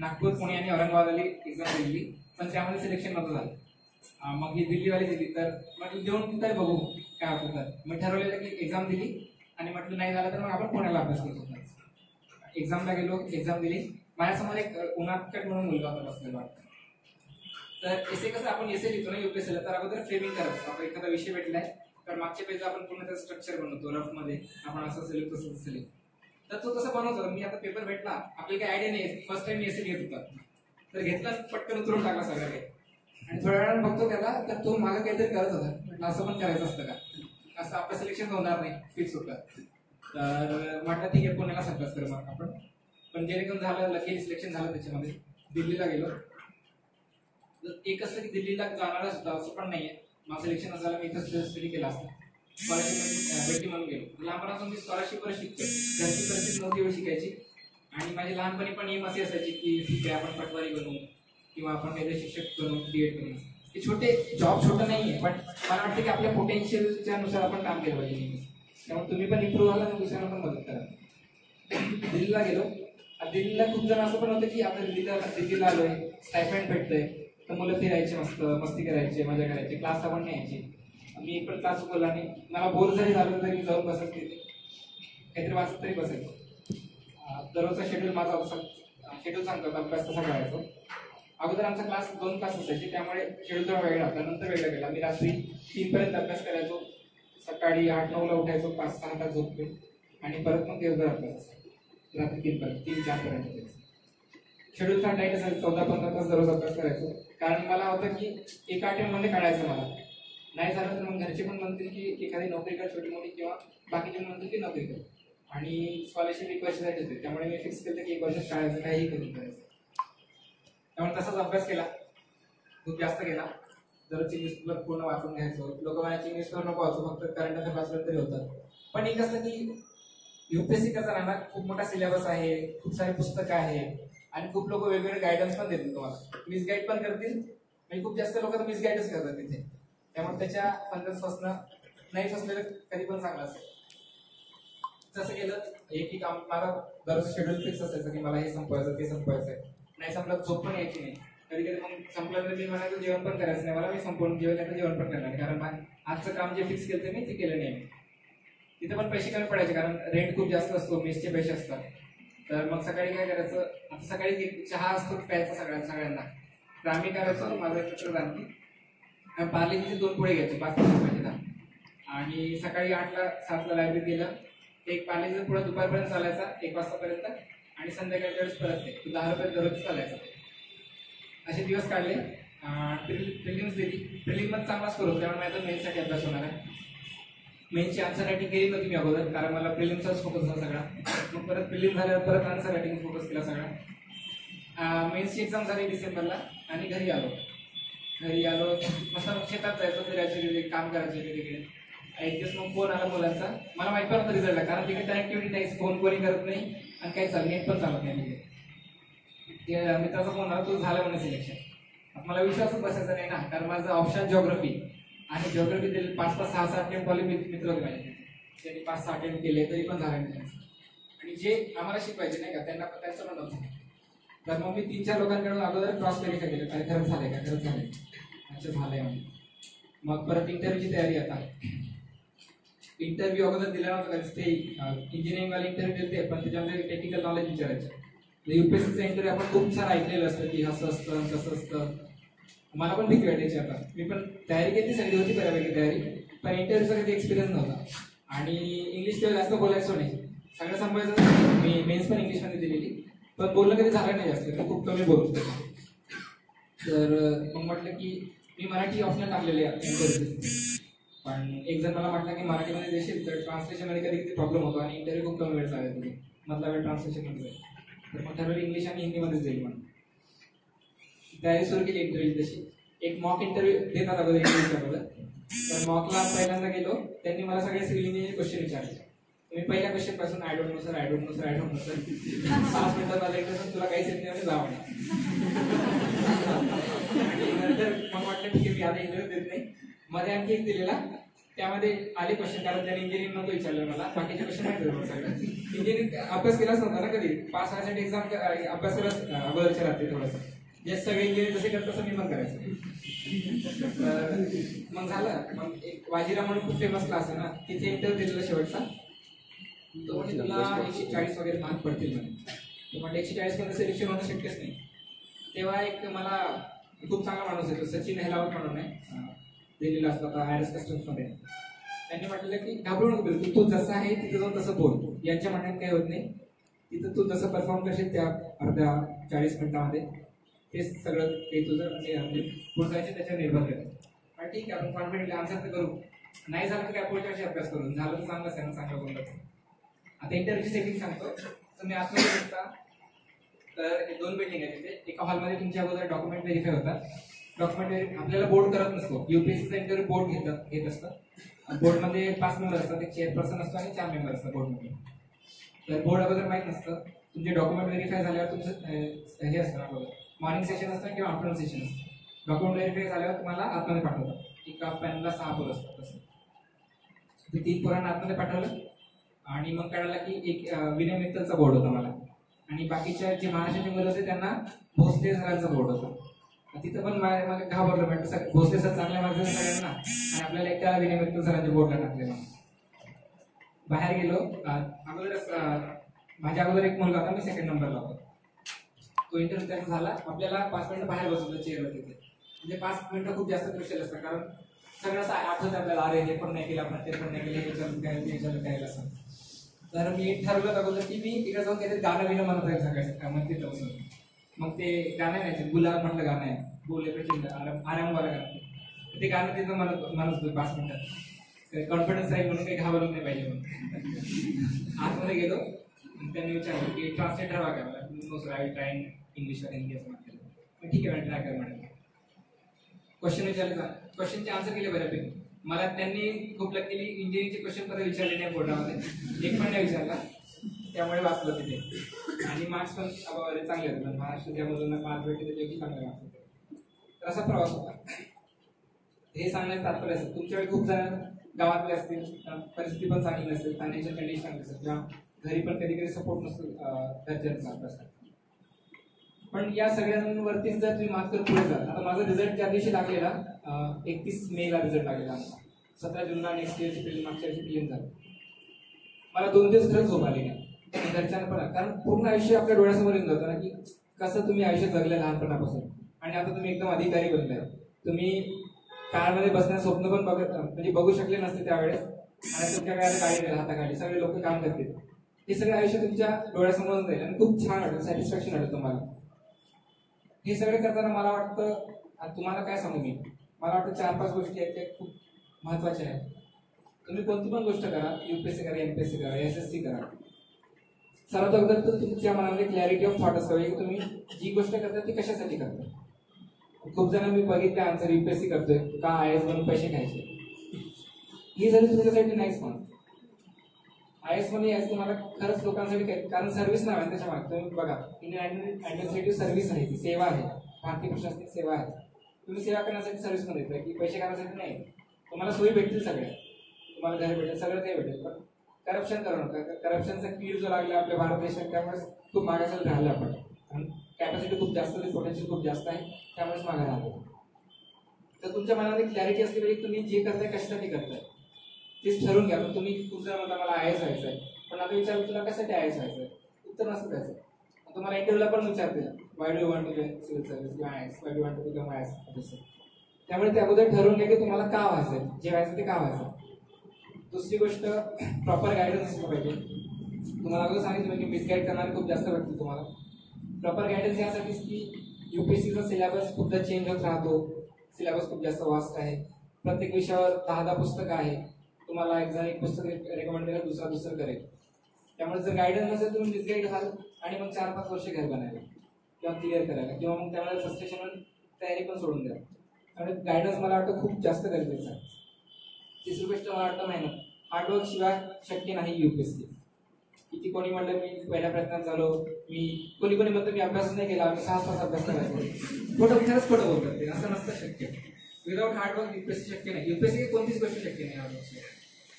नागपूर, पुणे आणि औरंगाबादवाली एक्झाम दिली, पण त्यामध्ये सिलेक्शन नव्हतं झालं. मग ही दिल्लीवाली दिली. तर म्हटलं देऊन तर बघू काय होतं. तर मग ठरवलेलं की एक्झाम दिली आणि म्हटलं नाही झालं तर मग आपण पुण्याला अभ्यास करू शकतो. एक्झामला गेलो, एक्झाम दिली. माझ्यासमोर एक उनाटकट म्हणून मुलगा होता बसलेला. तर एसे कसं आपण एसे लिहितो ना यूपीएससीला, तर अगोदर फ्रेमिंग करत असतो. आपण एखादा विषय भेटलाय तर मागच्या पेजला आपण पूर्ण त्याचं स्ट्रक्चर बनवतो रफमध्ये, आपण असं सिलेक्ट तसं सिलेक्ट. तर तो तसं बनवत होता. मी आता पेपर भेटला, आपल्याला काही आयडिया नाही, फर्स्ट टाइम मी एसे घेत होता. तर घेतला, पटकन उतरून टाकला सगळं काही आणि थोड्या वेळानं बघतो त्याला, तर तो मागं काहीतरी करत होता. म्हटलं असं पण करायचं असतं का, असं आपलं सिलेक्शन होणार नाही फिक्स होतं. तर म्हटलं ठीक आहे पुण्याला सप्लास करू मग आपण. पण जेणेकरून झालं लकी सिलेक्शन झालं त्याच्यामध्ये. दिल्लीला गेलो. एक असलं की दिल्लीला जाणारच होता असं पण नाहीये. माझं सिलेक्शन असायला मी इथं स्टडी केला असता. स्कॉलरशिप भेटी म्हणून गेलो. लहानपणापासून मी स्कॉलरशिपवर शिकतो. घरची परिस्थिती नव्हती एवढी शिकायची आणि माझी लहानपणी पण एम अशी असायची की ठीक आहे आपण पटवारी बनू किंवा आपण काहीतरी शिक्षक बनू, क्रिएट बनू. हे छोटे जॉब छोटं नाही आहे, पण मला वाटतं की आपल्या पोटेन्शियलच्या नुसार आपण काम केलं पाहिजे. त्यामुळे तुम्ही पण इम्प्रूव्ह व्हाल आणि दुसऱ्यांना पण मदत करा. दिल्लीला गेलो. दिल्लीला खूप जण असं पण होतं की आता दिल्लीला दिल्लीला आलोय, स्टायफंड भेटतंय, तर मुलं फिरायचे, मस्त मस्ती करायचे, मजा करायचे. क्लासला पण न्यायचे. मी एक पण क्लास बोलला नाही. मला बोर जरी झालं तरी जाऊन बसत तिथे काहीतरी वाचत तरी बसायचो. दररोजचा शेड्यूल माझा शेड्यूल सांगतो, अभ्यास कसा करायचो. अगोदर आमचा क्लास दोन तास असायचे, त्यामुळे खेळ थोडा वेळ लागला, नंतर वेळ गेला. मी रात्री तीन पर्यंत अभ्यास करायचो, सकाळी आठ नऊला उठायचो, पाच सहा तास झोपले आणि परत मग दिवसभर अभ्यास असायचा, रात्री तीन पर्यंत तीन चार पर्यंत. शेड्यूल फार टाईट असायचं, चौदा पंधरा तास दररोज अभ्यास करायचो, कारण मला होतं की एका आठवड्यामध्ये काढायचं. मला नाही झालं तर मग घरचे पण म्हणतील की एखादी नोकरी कर छोटी मोठी, किंवा बाकीचे म्हणतील की नोकरी कर. आणि स्कॉलरशिप एक वर्षासाठी होते, त्यामुळे मी फिक्स केलं की एक वर्षात काढायचं, काहीही करून करायचं. त्यामुळे तसाच अभ्यास केला, खूप जास्त केला. दररोजची न्यूजपेपर पूर्ण वाचून घ्यायचो. लोक म्हणायची न्यूजपेपर नको वाचू, फक्त करंट अफेअर वाचलं तरी होतं. पण एक असं की यूपीएससी करता राहणार, खूप मोठा सिलेबस आहे, खूप सारे पुस्तकं आहे आणि खूप लोक वेगवेगळे गायडन्स पण देतील तुम्हाला, मिसगाईड पण करतील. म्हणजे खूप जास्त लोक तर मिसगाईडच करतात तिथे, त्यामुळे त्याच्या फंगस फसणं नाही, फसलेलं कधी पण चांगलं असेल. जसं केलं एक एक काम, मला दररोज शेड्यूल फिक्स असायचं की मला हे संपवायचं ते संपवायचं आहे. नाही संपला झोप पण यायची नाही, कधी कधी मग संपल्यानंतर मी म्हणायचं जेवण पण करायचं नाही मला, मी संपवून जेवल्यानंतर जेवण पण करणार, कारण आजचं काम जे फिक्स केलं ते मी ते केलं नाही. तिथे पण पैसे कमी पडायचे, कारण रेंट खूप जास्त असतो, मेसचे पैसे असतात. तर मग सकाळी काय करायचं, आता सकाळी चहा असतो प्यायचा सगळ्यांना सगळ्यांना तर आम्ही करायचो, माझा मित्र राहते पार्लेजीचे दोन पुढे घ्यायचे पाच पाच रुपयाला. आणि सकाळी आठला सातला लायब्ररीत गेलं, एक पार्लेजीचा पुढे दुपारपर्यंत चालायचा एक वाजतापर्यंत, आणि संध्याकाळी वेळेस परत ते दहा रुपये दररोज चालायचा. असे दिवस काढले. प्रिलिम्स दिली, प्रिलिममध्ये चांगलाच करू, त्यामुळे माझा मेनसाठी अभ्यास होणार आहे. मेनची आन्सर रायटिंग केली नव्हती मी अगोदर, कारण मला प्रिलिम्सचाच फोकस झाला सगळा. मग परत प्रिलिम झाल्यावर परत आन्सर रायटिंग फोकस केला सगळा. मेन्सची एक्झाम झाली डिसेंबरला आणि घरी आलो. घरी आलो मस्त शेतात जायचं, फिरायचे तिकडे काम करायचे तिकडे. एक दिवस मग फोन आला मुलांचा, मला माहीत पण रिझल्टला, कारण तिकडे कनेक्टिव्हिटी नाही, फोन कोणी करत नाही आणि काही चालत नेट पण चालत नाही तिकडे. मित्राचा फोन आला, तो झाला म्हणे सिलेक्शन. मला विश्वासच बसायचा नाही ना, कारण माझं ऑप्शन जिओग्राफी आणि जिओग्राफी दिली पाच पाच सहा सहा अटेम्प्ट वाले मित्र होते माझे, त्यांनी पाच सहा अटेम्प्ट केले तरी पण झाले नाही. आणि जे आम्हाला शिकवायचे नाही का त्यांना पण त्यांचं पण नव्हतं. तर मग मी तीन चार लोकांकडून अगोदर क्रॉस व्हेरिफा केलं, काय खरंच झालं का खरंच झालं अच्छा झालं आहे. मग परत इंटरव्ह्यूची तयारी. आता इंटरव्ह्यू अगोदर दिला नव्हता, कारण ते इंजिनिअरिंगवाले इंटरव्ह्यू देते पण त्याच्यामध्ये टेक्निकल नॉलेज विचारायचं. यूपीएससीचा इंटरव्ह्यू आपण खूप सारं ऐकलेलं असतं की असं असतं कसं असतं. मला पण भीती वाटायची. आता मी पण तयारी केली, सगळी होती बऱ्यापैकी तयारी, पण इंटरव्ह्यूचा काही एक्सपिरियन्स नव्हता. आणि इंग्लिश तेव्हा जास्त बोलायचो नाही, सगळं सांभाळायचं. मी मेन्स पण इंग्लिशमध्ये दिलेली, पण बोलणं कधी झालं नाही जास्त, मी खूप कमी बोलतो. तर मग म्हटलं की मी मराठी ऑप्शन टाकलेले इंटरव्ह्यू, पण एक जण मला म्हटलं की मराठीमध्ये देशील तर ट्रान्सलेशनमध्ये कधी कधी प्रॉब्लेम होतो आणि इंटरव्ह्यू खूप कमी वेळ चालेल तुम्ही, मधला वेळ ट्रान्सलेशनमध्ये जाईल. तर मग ठरवलं इंग्लिश आणि हिंदीमध्येच देईल. म्हणून तयारी सुरू केली इंटरव्ह्यू तशी. एक मॉक इंटरव्ह्यू देतात अगोदर इंटरव्ह्यूच्या अगोदर. तर मॉकला पहिल्यांदा गेलो, त्यांनी मला सगळे सिव्हिल इंजिनिअरिंग क्वेश्चन विचारले. मी पहिल्या क्वेश्चनपासून I don't know sir I don't know sir I don't know sir पाच मिनिटात आलं इंटरव्ह्यू, तुला काहीच येत नाही जावं. आणि नंतर मग वाटलं ठीक आहे मी आता इंटरव्ह्यू देत नाही. मध्ये आणखी एक दिलेला, त्यामध्ये आले क्वेश्चन, कारण त्याने इंजिनिअरिंग नको विचारलं मला, बाकीचे क्वेश्चन माहिती सगळं. इंजिनिअरिंग अभ्यास केलाच नव्हता ना कधी, पास होण्यासाठी एक्झाम अभ्यास केला अगोदरच्या राहते थोडंसं, जे सगळे इंजिनिअरिंग जसे करत तसं मी पण करायचं. मग झालं. मग एक वाजीरा म्हणून खूप फेमस क्लास आहे ना, तिथे इंटरव्ह्यू दिलेला शेवटचा. तो म्हणजे तुला एकशे चाळीस वगैरे मार्क पडतील म्हणे. तो म्हणजे एकशे चाळीसपर्यंत सिलेक्शन होणं शक्यच नाही. तेव्हा एक मला खूप चांगला माणूस आहे तो सचिन म्हणून आहे, दिलेला असतो आता हायरस कस्टम्समध्ये. त्यांनी म्हटलेलं की घाबरू नको बिलकुल, तू जसं आहे तिथं जाऊन तसं बोल, यांच्या म्हणण्यात काही होत नाही. तिथं तू जसं परफॉर्म करशील त्या अर्ध्या चाळीस मिनिटामध्ये ते सगळं काही तुझं म्हणजे पोचायचे त्याच्यावर निर्भर करते. पण ठीक आहे आपण कॉन्फिडेंटली आन्सर तर करू, नाही झालं तर काय पुढच्या वर्षी अभ्यास करून झालं तर चांगलंच आहे ना, चांगलं बोललं. आता इंटरव्ह्यूची सेटिंग सांगतो. तर मी आत्ता शकता तर दोन बिल्डिंग आहे तिथे, एका हॉलमध्ये तुमच्या अगोदर डॉक्युमेंट व्हेरीफाय होतात. डॉक्युमेंट आपल्याला बोर्ड करत नसतो, यूपीएससीचा इंटरव्ह्यू बोर्ड घेतात घेत असतं. बोर्डमध्ये पाच मेंबर असतात, एक चेअरपर्सन असतो आणि चार मेंबर असतात बोर्डमध्ये. तर बोर्ड अगोदर माहीत नसतं, तुमचे डॉक्युमेंट व्हेरीफाय झाल्यावर तुमचं हे असतं अगोदर मॉर्निंग सेशन असतं किंवा आफ्टरनून सेशन असतं. डॉक्युमेंट व्हेरीफाय झाल्यावर तुम्हाला आतमध्ये पाठवतात, एका पॅनला सहा पोरं असतात तसं. तर तीन पोरांना आतमध्ये पाठवलं आणि मग कळालं की एक विनय मित्तलचा बोर्ड होता मला, आणि बाकीच्या जे महाराष्ट्राचे मुलं होते त्यांना भोसले सरांचा बोर्ड होता. तिथं पण मला मला घाबरलं, म्हटलं सर भोसले सर चांगल्या मार्ग सगळ्यांना आणि आपल्याला एक त्याला विनय सरांच्या बोर्डला टाकले. मग बाहेर गेलो. अगोदरच माझ्या अगोदर एक मुलगा होता, मी सेकंड नंबरला होतो. तो इंटरव्यू त्यांचा झाला, आपल्याला पाच मिनिटं बाहेर बसवलं चेअरवर तिथे, म्हणजे पाच मिनिटं खूप जास्त क्रिटिकल असतं, कारण सगळ्याच आठवत आपल्याला अरे हे पण नाही केलं आपण, ते पण नाही केलं, हे चालू काय ते चालू काय असं. तर मी ठरवलं अगोदर की मी तिकडे जाऊन काहीतरी गाणं बिणं म्हणत राहील सगळ्याचं, काय मग तिथं बसून मग ते गाणं नाही गुलाब म्हटलं गाणं आहे बोले प्रचंड आराम आरामवाला गाणं, ते गाणं तिथं म्हणत म्हणत होतं पाच मिनिटात, कॉन्फिडन्स आहे म्हणून काही घाबरलं नाही पाहिजे म्हणून. आतमध्ये गेलो त्यांनी विचारलं की ट्रान्सलेट हवा का मला, no sir I try English और हिंदी असं म्हटलेलं. मग ठीक आहे ट्राय कर म्हणाले, क्वेश्चन विचारले, क्वेश्चनचे आन्सर केले बऱ्यापैकी. मला त्यांनी खूप लक केली, इंजिनिअरिंगचे क्वेश्चन पण विचारले नाही बोर्डामध्ये, एक पण नाही विचारला, त्यामुळे वाचलं तिथे. आणि मार्क्स पण चांगले होते, महाराष्ट्र ज्या मुलांना मार्क भेटले त्यापैकी चांगले मार्क्स होते. तर असा प्रवास होता. हे सांगण्याचं तात्पर्य असेल तुमच्याकडे खूप जण गावातले असतील, परिस्थिती पण चांगली नसेल, फायनान्शियल कंडिशन चांगली असेल, किंवा घरी पण कधी कधी सपोर्ट नसतो घरच्यांचा अभ्यासासाठी, पण या सगळ्यांवरतीच जर तुम्ही मात करून पुढे जाल. आता माझा रिझल्ट त्या दिवशी लागलेला, एकतीस मेला रिझल्ट लागलेला आमचा, सतरा जूनला नेक्स्ट इयरची प्रिलिम मागच्या वर्षी प्रिलिम झाली. मला दोन दिवस खरंच झोप आली नाही, घरच्यांना पण, कारण पूर्ण आयुष्य आपल्या डोळ्यासमोर येऊन जातं ना की कसं तुम्ही आयुष्य जगलं लहानपणापासून आणि आता तुम्ही एकदम अधिकारी बनलाय. तुम्ही कारमध्ये बसण्याचं स्वप्न पण बघत म्हणजे बघू शकले नसते त्यावेळेस, आणि तुमच्या काळात गाडी नाही, हाताखाली सगळे लोक काम करतील, हे सगळं आयुष्य तुमच्या डोळ्यासमोरून जाईल आणि खूप छान वाटेल, सॅटिस्फॅक्शन वाटेल तुम्हाला. हे सगळे करताना मला वाटतं तुम्हाला काय सांगू मी, मला वाटतं चार पाच गोष्टी आहेत त्या खूप महत्त्वाच्या आहेत. तुम्ही कोणती पण गोष्ट करा, यूपीएससी करा, एमपीएससी करा, एसएससी करा, सर्वात अगोदर तर तुमच्या मनामध्ये क्लॅरिटी ऑफ थॉट असावी की तुम्ही जी गोष्ट करता ती कशासाठी करता. खूप जण मी बघितलं आन्सर यूपीएससी करतोय का आय एस म्हणून पैसे खायचे, ही जरी तुमच्यासाठी नाहीच पण आय एस म्हणून यायचं तुम्हाला खरंच लोकांसाठी, कारण सर्व्हिस नाव आहे त्याच्या मागे. तुम्ही बघा इंडियन ॲडमिनिस्ट्रेटिव्ह सर्व्हिस आहे, ती सेवा आहे, भारतीय प्रशासनिक सेवा आहे. तुम्ही सेवा करण्यासाठी सर्व्हिस मध्ये येतोय की पैसे करण्यासाठी नाही. तुम्हाला सोयी भेटतील सगळ्या, तुम्हाला घर भेटेल, सगळं काही भेटेल, पण करप्शन करू नका. करप्शनचा कीड जो लागला आपल्या भारत देशात त्यामुळेच खूप मागासच राहिला आपण, कारण कॅपॅसिटी खूप जास्त आहे, पोटेन्शियल खूप जास्त आहे, त्यामुळेच मागे राहिलं. तर तुमच्या मनामध्ये क्लॅरिटी असली पाहिजे तुम्ही जे करताय कशासाठी करताय, तेच ठरवून घ्या. पण तुम्ही तुमचा म्हणता मला आय एस व्हायचं आहे, पण आता विचारलं तुला कशासाठी आय एस व्हायचं आहे, उत्तर नसतं त्याचं. तुम्हाला इंटरव्ह्यूला पण विचारते why do want to be civil service किंवा IAS, why do want to become IAS officer. त्यामुळे त्या अगोदर ठरवून घ्या की तुम्हाला का व्हायचं आहे, जे व्हायचं ते का व्हायचं. दुसरी गोष्ट प्रॉपर गायडन्स असलं पाहिजे. तुम्हाला अगोदर सांगितलं की मिसगाईड करणारे खूप जास्त वाटते तुम्हाला. प्रॉपर गायडन्स यासाठीच की यूपीएससीचा सिलेबस खूपदा चेंज होत राहतो, सिलेबस खूप जास्त वास्ट आहे, प्रत्येक विषयावर दहा दहा पुस्तकं आहे, तुम्हाला एक जण एक पुस्तक रेकमेंड करेल, दुसरा दुसरं करेल. त्यामुळे जर गायडन्स नसेल तुम्ही मिसगाईड व्हाल आणि मग चार पाच वर्ष घ्या बनायला किंवा क्लिअर करायला, किंवा मग त्यामुळे फ्रस्ट्रेशन तयारी पण सोडून द्या. त्यामुळे गायडन्स मला वाटतं खूप जास्त गरजेचं आहे. तिसरी गोष्ट मला वाटतं मेहनत, हार्डवर्क शिवाय शक्य नाही यूपीएससी. किती कोणी म्हटलं मी पहिल्या प्रयत्नात झालो, मी कोणी कोणी म्हणतो मी अभ्यासच नाही केला, आम्ही सहा तास अभ्यास करायचो, खोटं खरंच खोटं बोलतात ते, असं नसतं शक्य. विदाऊट हार्डवर्क यूपीएससी शक्य नाही, यूपीएससी कोणतीच गोष्ट शक्य नाही हार्डवर्क.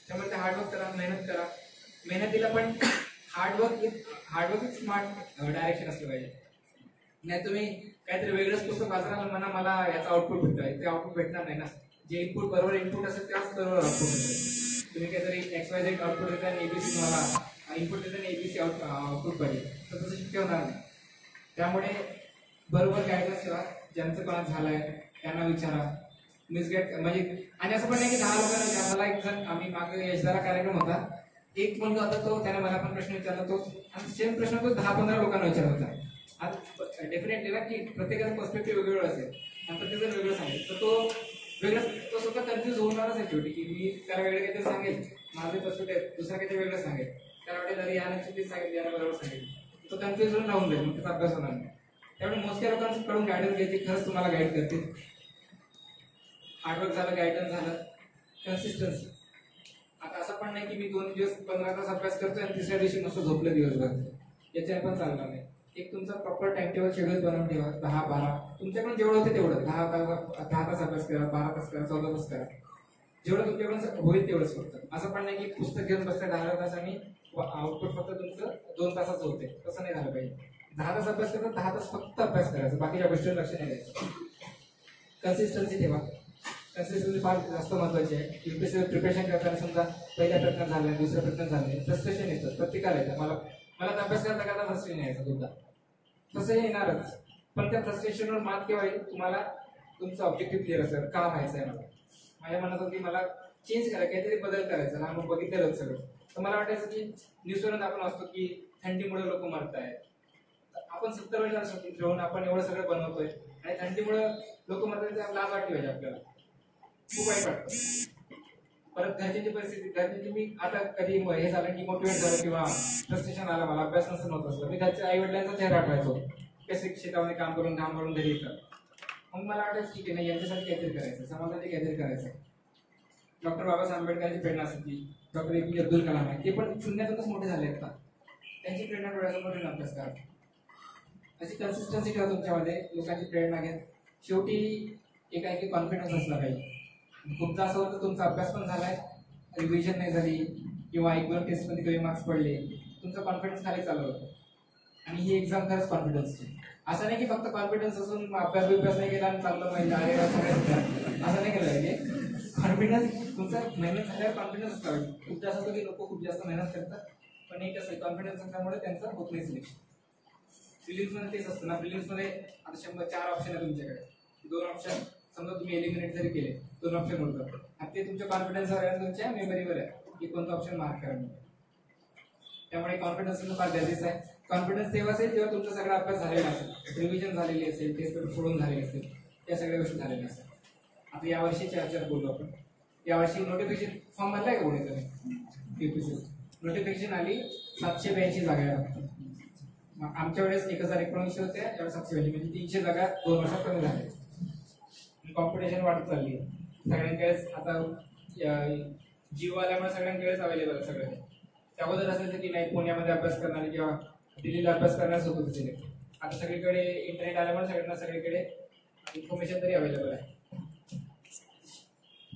त्यामुळे ते हार्डवर्क करा, मेहनत करा. मेहनतीला पण hard work with hard work with smart direction असलं पाहिजे. नाही तुम्ही काहीतरी वेगळंच पुस्तक वाचणार म्हणा मला याचा आउटपुट भेटतो आहे, ते आउटपुट भेटणार नाही ना. जे इनपुट बरोबर इनपुट असेल त्याच बरोबर आउटपुट भेटेल. तुम्ही काहीतरी एक्स वाय झेड आउटपुट देता आणि एबीसी तुम्हाला इनपुट देताना एबीसी आउट आउटपुट पाहिजे, तर तसं शक्य होणार नाही. त्यामुळे बरोबर गायडन्स करा, ज्यांचं कोणा झालं आहे त्यांना विचारा, मिसगाईड म्हणजे. आणि असं पण नाही की दहा लोकांना ज्याला एक जण, आम्ही मागे यशदाला कार्यक्रम होता, एक मुलगा होता तो त्याने मला पण प्रश्न विचारला, तो आणि सेम प्रश्न तो दहा पंधरा लोकांना विचारला होता. आज डेफिनेटली ना की प्रत्येकाचा पर्स्पेक्टिव्ह वेगवेगळं असेल आणि प्रत्येकजण वेगळं सांगेल, तर तो वेगळंच तो स्वतः कन्फ्यूज होणारच आहे शेवटी, की मी त्याला वेगळं काहीतरी सांगेल, माझे पर्स्पेक्टिव्ह दुसरा काहीतरी वेगळं सांगेल, त्याला वाटेल अरे यानं चुकीच सांगेल, याला बरोबर सांगेल, तो कन्फ्यूज होऊन राहून जाईल, मग त्याचा अभ्यास होणार नाही. त्यामुळे मोजक्या लोकांकडून गायडन्स घ्यायची, खरंच तुम्हाला गाईड करतील. हार्डवर्क झालं, गायडन्स झालं, कन्सिस्टन्सी. आता असं पण नाही की मी दोन दिवस पंधरा तास अभ्यास करतोय आणि तिसऱ्या दिवशी नुसतं झोपलं दिवसभर, याच्याने पण चालणार नाही. एक तुमचा प्रॉपर टाइम टेबल शेड्यूल बनवून ठेवा, दहा बारा तुमच्याकडून जेवढं होते तेवढं, दहा तास दहा तास अभ्यास करा, बारा तास करा, चौदा तास करा, जेवढं तुमच्याकडून होईल तेवढंच फक्त. असं पण नाही की पुस्तक घेऊन बसतं दहा तास आणि आउटपुट फक्त तुमचं दोन तासाचं होते, तसं नाही झालं पाहिजे. दहा तास अभ्यास करता दहा तास फक्त अभ्यास करायचा, बाकीच्या गोष्टीवर लक्ष नाही द्यायचं. कन्सिस्टन्सी ठेवा, कन्सिस्टन्सी फार जास्त महत्त्वाची आहे. यूपीएससी प्रिपरेशन करताना समजा पहिल्या प्रयत्न झाला, दुसऱ्या प्रयत्न झाले, फ्रस्ट्रेशन येतं प्रत्येकाला येतं. मला मला अभ्यास करता करता फ्रस्ट्रेशन यायचं खूपदा, तसं येणारच, पण त्या फ्रस्ट्रेशनवर मात केव्हा येईल, तुम्हाला तुमचं ऑब्जेक्टिव्ह क्लिअर असेल, का व्हायचं आहे मला, माझ्या मनात होती मला चेंज करायचं, काहीतरी बदल करायचा ना, मग बघितलेलं सगळं. तर मला वाटायचं की न्यूजवरून आपण असतो की थंडीमुळे लोक मरतायत, आपण सत्तर वर्षांसाठी ठेवून आपण एवढं सगळं बनवतोय आणि थंडीमुळे लोक मरतायत, लाज वाटली पाहिजे आपल्याला, खूप वाईट वाटतं. परत घरची परिस्थिती, घरची मी आता कधी हे झालं की मोटिवेट झालं किंवा फ्रस्ट्रेशन आला मला, अभ्यास नसतं नव्हतं असलं, मी घरच्या आई वडिलांचा चेहरा आठवायचो, कसे शेतामध्ये काम करून घाम करून घरी येतात. मग मला वाटायचं ठीक आहे नाही, यांच्यासाठी काहीतरी करायचं, समाजासाठी काहीतरी करायचं. डॉक्टर बाबासाहेब आंबेडकरांची प्रेरणा असायची, doctor A P Abdul Kalam आहे, ते पण शून्यातूनच मोठे झाले आहेत ना, त्यांची प्रेरणा डोळ्यासमोर ठेवून अभ्यास करा, अशी कन्सिस्टन्सी ठेवा तुमच्यामध्ये, लोकांची प्रेरणा घ्या, शेवटी एका एकी कॉन्फिडन्स असला पाहिजे. खूपदा असं होतं तुमचा अभ्यास पण झालाय, रिव्हिजन नाही झाली किंवा एक दोन टेस्टमध्ये कमी मार्क्स पडले, तुमचा कॉन्फिडन्स खाली चालू होतो. आणि ही एक्झाम खरंच कॉन्फिडन्सची, असं नाही की फक्त कॉन्फिडन्स असून अभ्यास बिभ्यास नाही केला आणि चांगलं माहिती आहे असं नाही केलं पाहिजे. कॉन्फिडन्स तुमचा मेहनत झाल्यावर कॉन्फिडन्स असला पाहिजे. खूपदा असं होतं की लोक खूप जास्त मेहनत करतात, पण एक असं कॉन्फिडन्स असल्यामुळे त्यांचं होत नाही सिलेक्शन. प्रिलिम्समध्ये तेच असतं ना, प्रिलिम्समध्ये आता शंभर चार ऑप्शन आहे तुमच्याकडे, दोन ऑप्शन समजा तुम्ही एलिमिनेट जरी केले, दोन ऑप्शन उरतात, आणि ते तुमच्या कॉन्फिडन्सवर आहे, तुमच्या मेमरीवर आहे की कोणतं ऑप्शन मार्क करायला मिळेल. त्यामुळे कॉन्फिडन्स फार गरजेचं आहे. कॉन्फिडन्स तेव्हाच येईल जेव्हा तुमचा सगळा अभ्यास झालेला असेल, रिव्हिजन झालेली असेल, टेस्ट पेपर सोडून झालेली असेल, त्या सगळ्या गोष्टी झालेल्या असेल. आता यावर्षी चर्चा बोलू आपण. यावर्षी नोटिफिकेशन फॉर्म भरला आहे का कोणी तरी, यूपीएससी नोटिफिकेशन आली सातशे ब्याऐंशी जागा. आमच्या वेळेस एक हजार एकोणीसशे होत्या, यावेळेस सातशे ब्याऐंशी, म्हणजे तीनशे जागा दोन वर्षात कमी झाले. कॉम्पिटिशन वाढत चालली सगळ्यांकडेच, आता जिओ आल्यामुळे सगळ्यांकडेच अवेलेबल आहे सगळ्यांना. त्याबद्दल असं की नाही पुण्यामध्ये अभ्यास करणारे किंवा दिल्लीला अभ्यास करणारे सोबत होते, आता सगळीकडे इंटरनेट आल्यामुळे सगळ्यांना सगळीकडे इन्फॉर्मेशन तरी अवेलेबल आहे.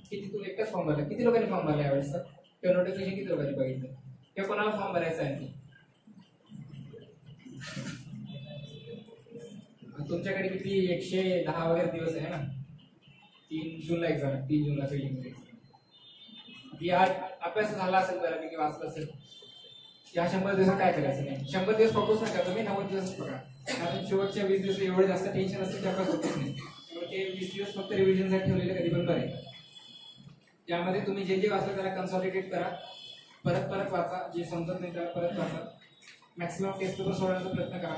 किती तू एकटाच फॉर्म भरला, किती लोकांनी फॉर्म भरला यावेळेस, किंवा नोटिफिकेशन किती लोकांनी बघितलं, किंवा कोणाला फॉर्म भरायचा आहे, तुमच्याकडे किती एकशे दहा वगैरे दिवस आहे ना, तीन जूनला एक्झाम आहे, तीन जूनला फिलिंग एक्झाम. अभ्यास झाला असेल बऱ्यापैकी, वाचलं असेल, या शंभर दिवसात काय करायचं नाही, शंभर दिवस फोकस नका तुम्ही, नव्वद दिवसच बघा. कारण शेवटच्या वीस दिवस एवढे जास्त टेन्शन असते की अभ्यास होतच नाही, त्यामुळे ते वीस दिवस फक्त रिव्हिजनसाठी ठेवलेले कधी पण बरे. त्यामध्ये तुम्ही जे जे वाचलं त्याला कन्सॉलिडेट करा, परत परत वाचा, जे समजत नाही त्याला परत वाचा, मॅक्सिमम टेस्ट पेपर सोडवण्याचा प्रयत्न करा.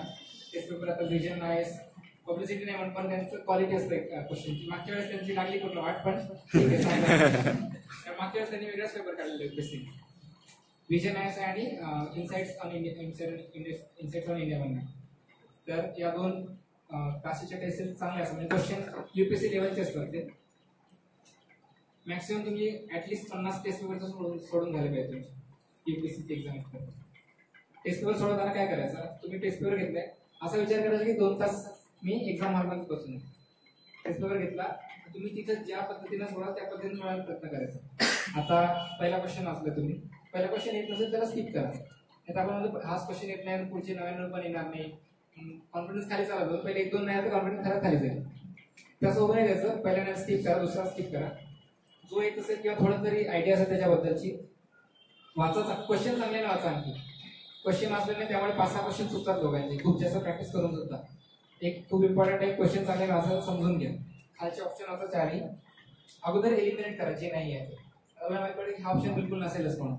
टेस्ट पेपर आता व्हिजन आहे, पब्लिसिटी नाही म्हणून, पण त्यांचं क्वालिटी असतं क्वेश्चनची. मागच्या वेळेस त्यांची लागली कुठलं वाट, पण मागच्या वेळेस त्यांनी वेगळाच पेपर काढलेले बेसिक व्हिजन आहे आणि Insights on India, Insights on India म्हणून. तर या दोन क्लासेसच्या टेस्ट चांगले असतात, म्हणजे क्वेश्चन यूपीएससी लेवलचे असतात ते. मॅक्सिमम तुम्ही ॲटलिस्ट पन्नास टेस्ट पेपरचं सोडून सोडून झाले पाहिजे तुमची यूपीएससीची एक्झाम असतात. टेस्ट पेपर सोडवताना काय करायचा, तुम्ही टेस्ट पेपर घेतलाय असा विचार करायचा की दोन तास मी एक्झाम हॉलमध्ये बसून टेस्ट पेपर घेतला, तुम्ही तिथं ज्या पद्धतीनं सोडा त्या पद्धतीने सोडायला प्रयत्न करायचा. आता पहिला क्वेश्चन असला, तुम्ही पहिला क्वेश्चन येत नसेल त्याला स्किप करा, आता आपण म्हणतो हाच क्वेश्चन येत नाही, पुढचे नव्याण्णव पण येणार नाही, कॉन्फिडन्स खाली चालवतो. पहिले एक दोन नाही तर कॉन्फिडन्स खरंच खाली जाईल, त्यासोबत नाही द्यायचं, पहिल्या नाही स्किप करा, दुसरा स्किप करा, जो येत असेल किंवा थोडं तरी आयडिया असेल त्याच्याबद्दलची वाचा. क्वेश्चन चांगले ना वाचा, आणखी क्वेश्चन वाचले नाही त्यामुळे पाच सहा क्वेश्चन सुटतात लोकांचे, खूप जास्त प्रॅक्टिस करून सुद्धा. एक खूप इम्पॉर्टंट आहे, क्वेश्चन चांगले वाचायला समजून घ्या, खालचे ऑप्शन असं चारही अगोदर एलिमिनेट करा जे नाही आहे, त्यामुळे माहिती पडेल की हा ऑप्शन बिलकुल नसेलच म्हणून.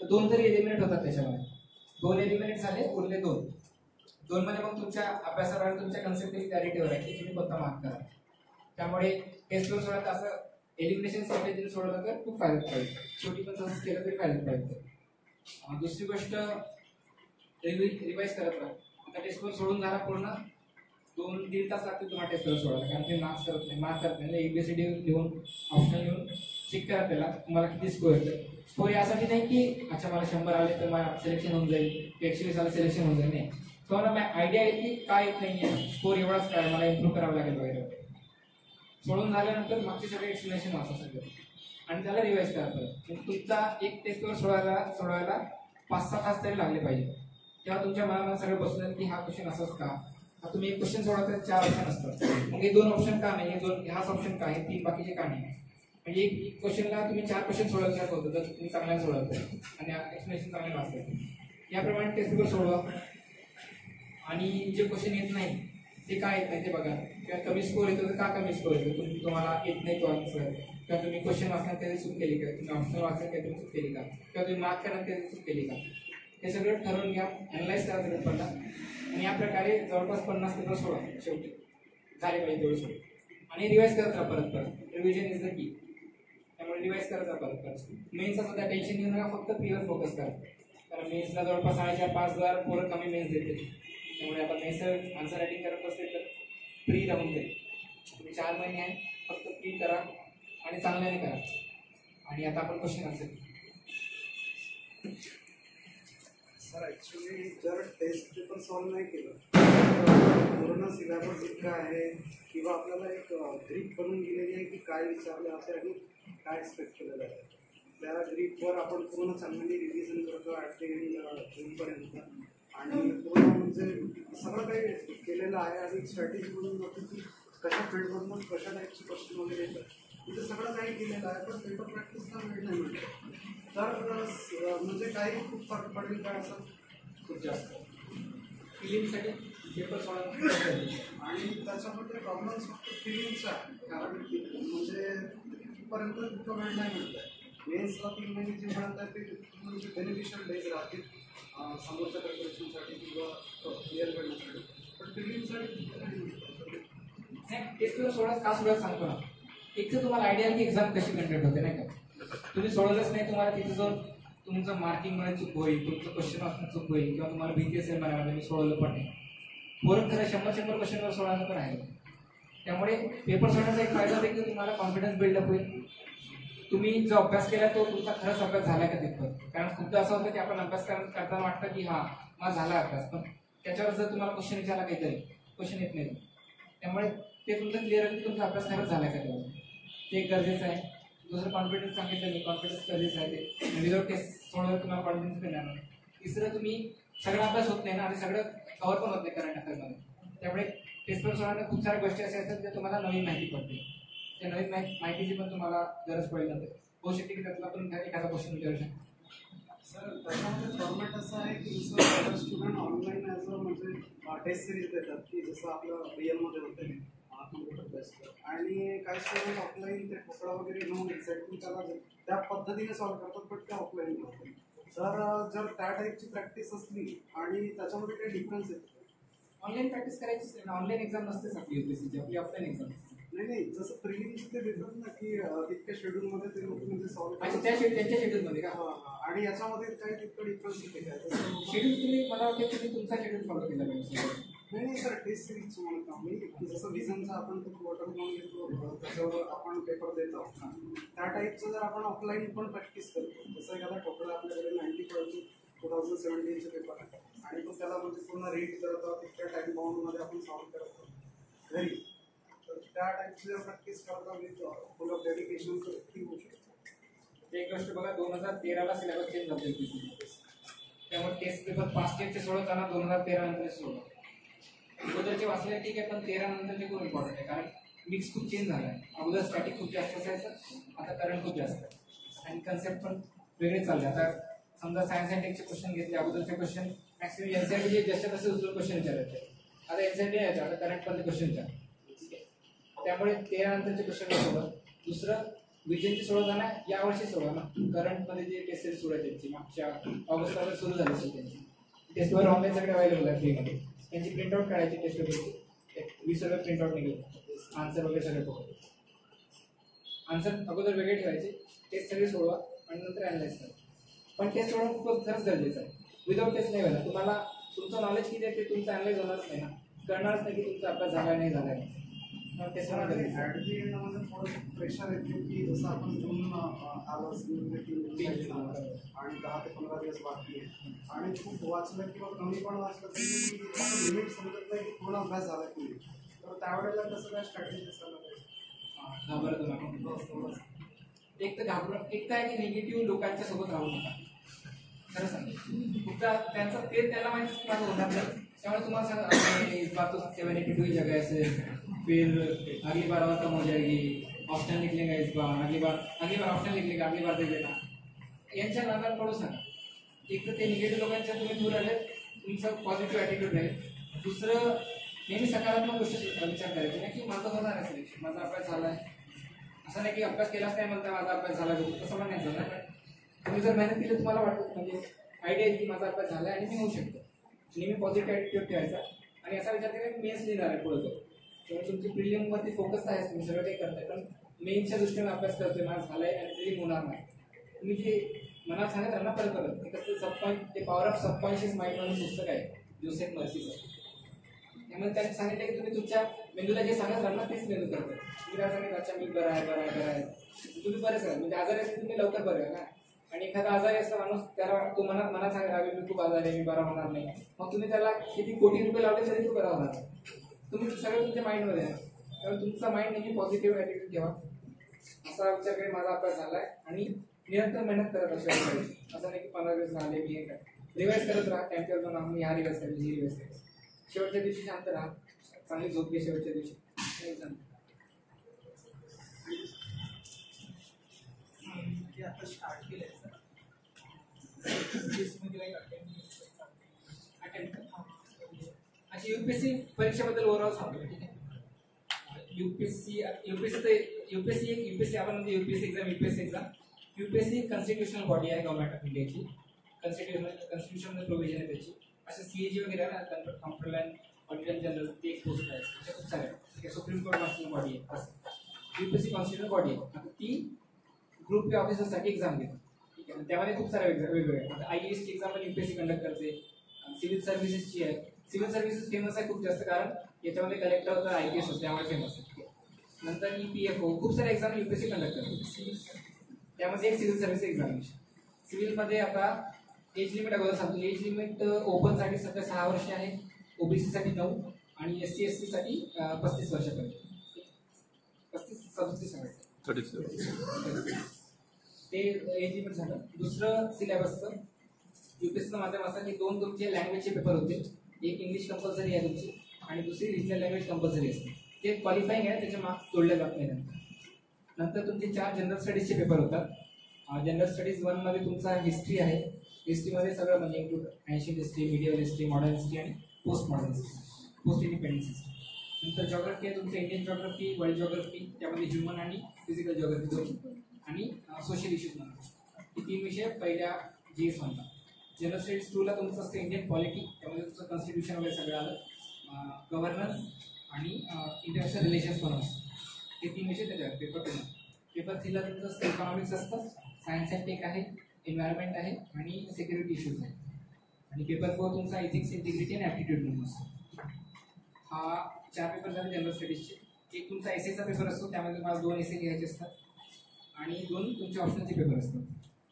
तर दोन तरी एलिमिनेट होतात त्याच्यामध्ये, दोन एलिमिनेट झाले, उरले दोन. दोनमध्ये मग तुमच्या अभ्यासावर आणि तुमच्या कन्सेप्टची क्लॅरिटीवर आहे की तुम्ही कोणता मार्क करा. त्यामुळे टेस्ट वर सोडत असं एलिमिनेशन स्ट्रॅटेजीने सोडवलं तर खूप फायद्यात पाहिजे, छोटी पण तसंच केलं तरी फायद्यात पाहिजे. दुसरी गोष्ट रिव्हि रिवाईज करत राहा. आता टेस्ट वर सोडून झाला पूर्ण दोन दीड तास लागतील तुम्हाला टेस्ट पेपर सोडायला, कारण ते मार्क्स करत नाही, मार्क करत नाही एबीसीडी लिहून ऑप्शन लिहून चेक करा त्याला, तुम्हाला किती स्कोअर येतो. स्कोअर यासाठी नाही की अच्छा मला शंभर आले तर मला सिलेक्शन होऊन जाईल, एकशे वीस आलं सिलेक्शन होऊन जाईल, नाही, तुम्हाला आयडिया येईल की काय येत नाही आहे, स्कोअर एवढाच काय, मला इम्प्रूव्ह करावं लागेल वगैरे. सोडून झाल्यानंतर मागचे सगळे एक्सप्लेनेशन वाचा सगळं आणि त्याला रिवाईज करा परत. तुमचा एक टेस्ट पेपर सोडायला सोडवायला पाच सहा तास तरी लागले पाहिजे, तेव्हा तुमच्या मनाला सगळं बसून जाईल की हा क्वेश्चन असाच का. तुम्ही एक क्वेश्चन सोडवता चार ऑप्शन असतात, मग हे दोन ऑप्शन का नाही, हे दोन हाच ऑप्शन का आहे, तीन बाकीचे का नाही, म्हणजे एक क्वेश्चनला तुम्ही चार क्वेश्चन सोडवल्यात होतं तर तुम्ही चांगल्या सोडवत आणि एक्सप्लेनेशन चांगले वाचतात. याप्रमाणे टेस्ट पेपर सोडवा आणि जे क्वेश्चन येत नाही ते काय येत नाही ते बघा, किंवा कमी स्कोर येतो तर का कमी स्कोर येतो, तुम्ही तुम्हाला येत नाही तो आन्सर, किंवा तुम्ही क्वेश्चन वाचणार त्याची चूक केली का, तुम्ही ऑप्शन वाचणार त्याची चूक केली का, किंवा तुम्ही मार्क करणार त्याची चूक केली का, हे सगळं ठरवून घ्या, अनलाइज करा सगळं पडला आणि या प्रकारे जवळपास पन्नास पेपर सोडा शेवटी झाले पाहिजे तेवढे सोडा आणि रिवाईज करत राहा परत परत. रिव्हिजन इज द की, त्यामुळे रिवाईज करत राहा परत परत. मेन्सचा सुद्धा टेन्शन घेऊ नका, फक्त प्रिअर फोकस करा, कारण मेन्सला जवळपास साडेचार पाच हजार पोरं कमी मेन्स देते, त्यामुळे आपण मेन्सचं आन्सर रायटिंग करत असेल तर फ्री राहून जाईल. तुम्ही चार महिने आहे फक्त फ्री करा आणि चांगल्याने करा. आणि आता आपण क्वेश्चन आन्सर. सर ॲक्च्युली जर टेस्ट पेपर सॉल्व्ह नाही केलं तर पूर्ण सिलेबस इतका आहे किंवा आपल्याला एक ग्रीप बनून गेलेली आहे की काय विचारलं असेल आणि काय एक्सपेक्ट केलं जातं, त्या ग्रीपवर आपण पूर्ण चांगली रिव्हिजन करतो आठ ते जूनपर्यंत आणि पूर्ण म्हणजे सगळं काही केलेलं आहे आणि स्ट्रॅटेजी म्हणून बघतो की कशा फील्डमधून कशा टाईपचे क्वेश्चन वगैरे येतात, तिथे सगळं काही केलेलं आहे, पण पेपर प्रॅक्टिसला वेळ नाही मिळतो. तर म्हणजे काही खूप फरक पडेल काय असं खूप जास्त फिलिंगसाठी पेपर सॉल्व्ह आणि त्याच्यामध्ये प्रॉब्लेम्स फक्त फिलिंगचा, कारण म्हणजे तिथपर्यंत तिथं वेळ नाही मिळत आहे. मेन्सला तीन महिने जे मिळत आहे ते म्हणजे बेनिफिशियल डेज राहतील समोरच्या प्रिपरेशनसाठी किंवा क्लिअर करण्यासाठी, पण फिलिंगसाठी टेस्ट पेपर सोडा का सोडा सांगतो ना. एक तर तुम्हाला आयडिया की एक्झाम कशी कंडक्ट होते नाही का, तुम्ही सोडवलंच नाही तुम्हाला तिथे जाऊन तुमचं मार्किंगमध्ये चूक होईल, तुमचं क्वेश्चन वाचणं चूक होईल, किंवा तुम्हाला भीती असेल मनामध्ये मी सोडवलं पण नाही. बरं खरं शंभर शंभर क्वेश्चनवर सोडवणं पण आहे, त्यामुळे पेपर सोडण्याचा एक फायदा देखील तुम्हाला कॉन्फिडन्स बिल्डअप होईल. तुम्ही जो अभ्यास केला तो तुमचा खरंच अभ्यास झाला का तिथपर्यंत, कारण खूपदा असं होतं की आपण अभ्यास करताना वाटतं की हां माझा झाला अभ्यास, पण त्याच्यावर जर तुम्हाला क्वेश्चन विचारला काहीतरी क्वेश्चन येत नाही, त्यामुळे ते तुमचं क्लिअर आहे की तुमचा अभ्यास खरंच झाला का त्यावर, ते गरजेचं आहे. दुसरं कॉन्फिडन्स सांगितलं मी, कॉन्फिडन्स गरजेचं आहे ते, विदाउट टेस्ट सोडवलं तुम्हाला कॉन्फिडन्स मिळणार नाही. तिसरं तुम्ही सगळं अभ्यास होत नाही ना आणि सगळं कव्हर पण होत नाही करंट अफेअरमध्ये, त्यामुळे टेस्ट पण सोडवताना खूप साऱ्या गोष्टी अशा असतात ज्या तुम्हाला नवीन माहिती पडते, त्या नवीन माहिती माहितीची पण तुम्हाला गरज पडली जाते. होऊ शकते की त्यातला पण एखादा क्वेश्चन विचारू शकता. सर त्याच्यामध्ये फॉर्मॅट असं आहे की दुसरं स्टुडंट ऑनलाईन ॲज अ म्हणजे टेस्ट सिरीज देतात की जसं आपलं रिअलमध्ये होतं आणि काही स्टुडंट ऑफलाईन ते ठोकळा वगैरे घेऊन एक्झॅक्टली त्याला त्या पद्धतीने सॉल्व्ह करतात, पण त्या ऑफलाईन करतात. तर जर त्या टाईपची प्रॅक्टिस असली आणि त्याच्यामध्ये काही डिफरन्स येतो. ऑनलाईन प्रॅक्टिस करायचीच नाही, ऑनलाईन एक्झाम नसतेच आपली यूपीएससीची, आपली ऑफलाईन एक्झाम नाही नाही जसं प्रिलिम्स ते देतात ना की तितक्या शेड्यूलमध्ये ते लोक म्हणजे सॉल्व्ह त्यांच्या शेड्यूलमध्ये का, आणि याच्यामध्ये काही तितकं डिफरन्स येते काय शेड्यूल, तुम्ही मला वाटतं तुम्ही तुमचा शेड्यूल फॉलो केला पाहिजे. नाही नाही सर टेस्ट सिरीज म्हणतो मी, जसं रिझनचा आपण तो क्वार्टर म्हणून घेतो त्याच्यावर आपण पेपर देत आहोत ना, त्या टाईपचं जर आपण ऑफलाईन पण प्रॅक्टिस करतो, जसं एखादा टोटल आपल्याकडे नाईन्टी पर्सेंट टू थाउजंड सेव्हन्टीनचे पेपर आहे आणि तो त्याला म्हणजे पूर्ण रीड करत आहोत, इतक्या टाईम बाउंडमध्ये आपण सॉल्व्ह करत आहोत घरी, तर त्या टाईपची जर प्रॅक्टिस करता विथ फुल ऑफ डेडिकेशन तर ती होऊ शकतो. एक गोष्ट बघा, दोन हजार तेराला सिलेबस चेंज झाला, त्यामुळे टेस्ट पेपर पाच टेटचे सोडवताना दोन हजार तेरा नंतर सोडवतो अगोदरचे वाचले ठीक आहे, पण तेरा नंतरचे खूप इम्पॉर्टंट आहे, कारण मिक्स खूप चेंज झाला आहे. अगोदर स्टॅटिक खूप जास्त असायचं, आता करंट खूप जास्त आहे आणि कन्सेप्ट पण वेगळे चालले. आता समजा सायन्स अँड टेकचे क्वेश्चन घेतले, अगोदरचे क्वेश्चन मॅक्सिमम एनसीईआरटी जसे तसे दुसरे क्वेश्चन विचारायचे, आता एनसीईआरटी यायचे, आता करंट पण क्वेश्चन विचार, ठीक आहे. त्यामुळे तेरा नंतरचे क्वेश्चन सोडवा. दुसरं विजनचे सोडवताना यावर्षी सोडवा ना, करंटमध्ये जे टेस्ट सिरीज सोडायची त्यांची मागच्या ऑगस्टमध्ये सुरू झाली असेल, त्यांची टेस्ट पेपर ऑनलाईन सगळे अवेलेबल आहे फ्रीमध्ये, त्यांची प्रिंटआउट काढायची टेस्ट पेपरची, वीस रुपये प्रिंटआउट निघायचे, आन्सर वगैरे सगळे पकडतो, आन्सर अगोदर वेगळे ठेवायचे, टेस्ट सगळे सोडवा आणि नंतर अनालाइज करा. पण टेस्ट सोडवणं खूपच खरंच गरजेचं आहे, विदाऊट टेस्ट नाही व्हायला. तुम्हाला तुमचं नॉलेज किती आहे ते तुमचं अनालाइज होणारच नाही ना, करणारच नाही की तुमचा अभ्यास झाला नाही झाला नाही. पण टेस्ट होणार थोडं प्रेशर येते की जसं आपण जून आवाज आणि दहा ते पंधरा दिवस बाकी आहे आणि खूप वाचलं किंवा कमी पण वाचलं तरी लिमिट समजत नाही की पूर्ण अभ्यास झाला की, तर त्यावेळेला कसं काय स्ट्रॅटेजी असायला पाहिजे. एक तर घाबरून एक तर आहे की निगेटिव्ह लोकांच्या सोबत राहू नका, खरं सांगेल खूपदा त्यांचं ते त्याला माहिती माझं होणार नाही, त्यामुळे तुम्हाला सांगा निगेटिव्ह जगह असेल, फिर अगली बार और कम हो जाएगी, ऑप्शन निकलेगा इस बार, अगली बार अगली बार ऑप्शन निकलेगा, अगली बार दे देना, यांच्या नादात पडू नका. एक तर ते निगेटिव्ह लोकांच्या तुम्ही दूर आले, तुमचा पॉझिटिव्ह ॲटिट्यूड राहील, दुसरं नेहमी सकारात्मक गोष्ट विचार करायची ना की माझं होणार आहे सिलेक्शन, माझा अभ्यास झाला आहे, असं नाही की अभ्यास केलाच नाही म्हणता माझा अभ्यास झाला होतो तसं म्हणायचं ना. तुम्ही जर मेहनत केली तुम्हाला वाटत म्हणजे आयडिया आहे की माझा अभ्यास झाला आहे आणि मी होऊ शकतो. नेहमी पॉझिटिव्ह ॲटिट्यूड ठेवायचा आणि असा विचार केला की मेन्स लिहिणार आहे पुढे जाऊन, त्यामुळे तुमची प्रिलिमवरती फोकस आहेच, तुम्ही सगळं काही करताय पण मेन्सच्या दृष्टीने अभ्यास करतोय माझा झाला आहे आणि प्रिलिम होणार नाही. तुम्ही जे मनात सांगत राहणार परत परत ते कसं सबकॉन ते पॉवर ऑफ सबकॉन्शियस माइंड म्हणून पुस्तक आहे जोसेफ मर्सीचं, त्यामुळे त्यांनी सांगितलं की तुम्ही तुमच्या मेंदूला जे सांगत राहणार तेच मेंदू करतो. तुम्ही काय सांगितलं अच्छा मी बरं आहे बरं आहे बरं आहे तुम्ही बरेच राहत म्हणजे आजारी असेल तुम्ही लवकर बरं आहे ना, आणि एखादा आजारी असला माणूस त्याला तो मनात मनात सांगायला हवे मी खूप आजारी आहे मी बरा होणार नाही, मग तुम्ही त्याला किती कोटी रुपये लावले तरी तो बरा होणार. तुम्ही सगळं तुमच्या माइंडमध्ये आहे त्यामुळे तुमचा माइंड नेहमी पॉझिटिव्ह ॲटिट्यूड ठेवा, असा आमच्याकडे माझा अभ्यास झाला आहे आणि निरंतर मेहनत करत असल्यामुळे असं नाही की पंधरा दिवस झाले मी हे रिवाईज करत राहा त्यांच्यावर जाऊन आम्ही ह्या रिवाईज करायची ही रिवाईज करायची. शेवटच्या दिवशी शांत राहा, चांगली झोप घ्या शेवटच्या दिवशी. अच्छा यूपीएससी परीक्षेबद्दल ओव्हरऑल सांगतो ठीक आहे. यूपीएससी यूपीएससी ते यूपीएससी एक यूपीएससी आपण म्हणजे UPSC exam UPSC exam UPSC constitutional body आहे गव्हर्नमेंट ऑफ इंडियाची, कॉन्स्टिट्युशनल कॉन्स्टिट्युशनमध्ये प्रोव्हिजन आहे त्याची. असे सी ए जी वगैरे आहे ना कॉम्प्युटर अँड ऑडिटर जनरल ते एक पोस्ट आहे त्याच्या खूप सारे ठीक आहे. सुप्रीम कोर्ट कॉन्स्टिट्युशनल बॉडी आहे असं यूपीएससी कॉन्स्टिट्युशनल बॉडी आहे. आता ती ग्रुप बी ऑफिसरसाठी एक्झाम देते ठीक आहे, त्यामध्ये खूप साऱ्या एक्झाम वेगवेगळ्या आहेत. आय ए एसची एक्झाम पण यूपीएससी कंडक्ट करते, सिव्हिल सर्व्हिसेसची आहे. सिव्हिल सर्व्हिसेस फेमस आहे खूप जास्त कारण याच्यामध्ये कलेक्टर होता आय पी एस होतं त्यामुळे फेमस आहे. नंतर ई पी एफ ओ खूप सारे एक्झाम यूपीएससी कंडक्ट करते, त्यामध्ये एक सिव्हिल सर्व्हिस एक्झामिनेशन. सिव्हिलमध्ये आता एज लिमिट अगोदर सांगतो, एज लिमिट ओपनसाठी सध्या सहा वर्ष आहे, ओबीसीसाठी नऊ आणि एस सी एस सीसाठी पस्तीस वर्षापर्यंत पस्तीस सदतीस वर्ष ते एज लिमिट झालं. दुसरं सिलेबसचं यूपीएससीचं माध्यम असं की दोन तुमचे लँग्वेजचे पेपर होते, एक इंग्लिश कंपल्सरी आहे तुमची आणि दुसरी रिजनल लँग्वेज कंपल्सरी असते, ते क्वालिफाईंग आहे त्याचे मार्क्स जोडले जात नाही. नंतर तुमचे चार जनरल स्टडीजचे पेपर होतात. जनरल स्टडीज वनमध्ये तुमचा हिस्ट्री आहे, हिस्ट्रीमध्ये सगळं म्हणजे include ancient history, medieval history, modern history आणि post modern history, post independence history. नंतर जॉग्राफी आहे तुमचं इंडियन जॉग्राफी, वर्ल्ड जॉग्राफी, त्यामध्ये ह्युमन आणि फिजिकल जॉग्राफी दोन आणि सोशल इश्यूज म्हणतात. हे तीन विषय पहिल्या जी एस म्हणतात. जनरल स्टडीज टूला तुमचं असतं इंडियन पॉलिटी, त्यामध्ये तुमचं कॉन्स्टिट्यूशन वगैरे सगळं आलं, गव्हर्नन्स आणि इंटरनॅशनल रिलेशन्स म्हणून असतं. हे तीन विषय त्याच्यावर पेपर टूला. पेपर थ्रीला तुमचं असतं इकॉनॉमिक्स असतं, सायन्स अँड टेक आहे, एन्व्हायरमेंट आहे आणि सिक्युरिटी इश्यूज आहे. आणि पेपर फोर तुमचा एथिक्स इंटिग्रिटी आणि ॲप्टिट्यूड म्हणून असतो. हा चार पेपर झाले जनरल स्टडीजचे. एक तुमचा एसेचा पेपर असतो, त्यामध्ये तुम्हाला दोन एसे लिहायचे असतात आणि दोन तुमचे ऑप्शनलचे पेपर असतात.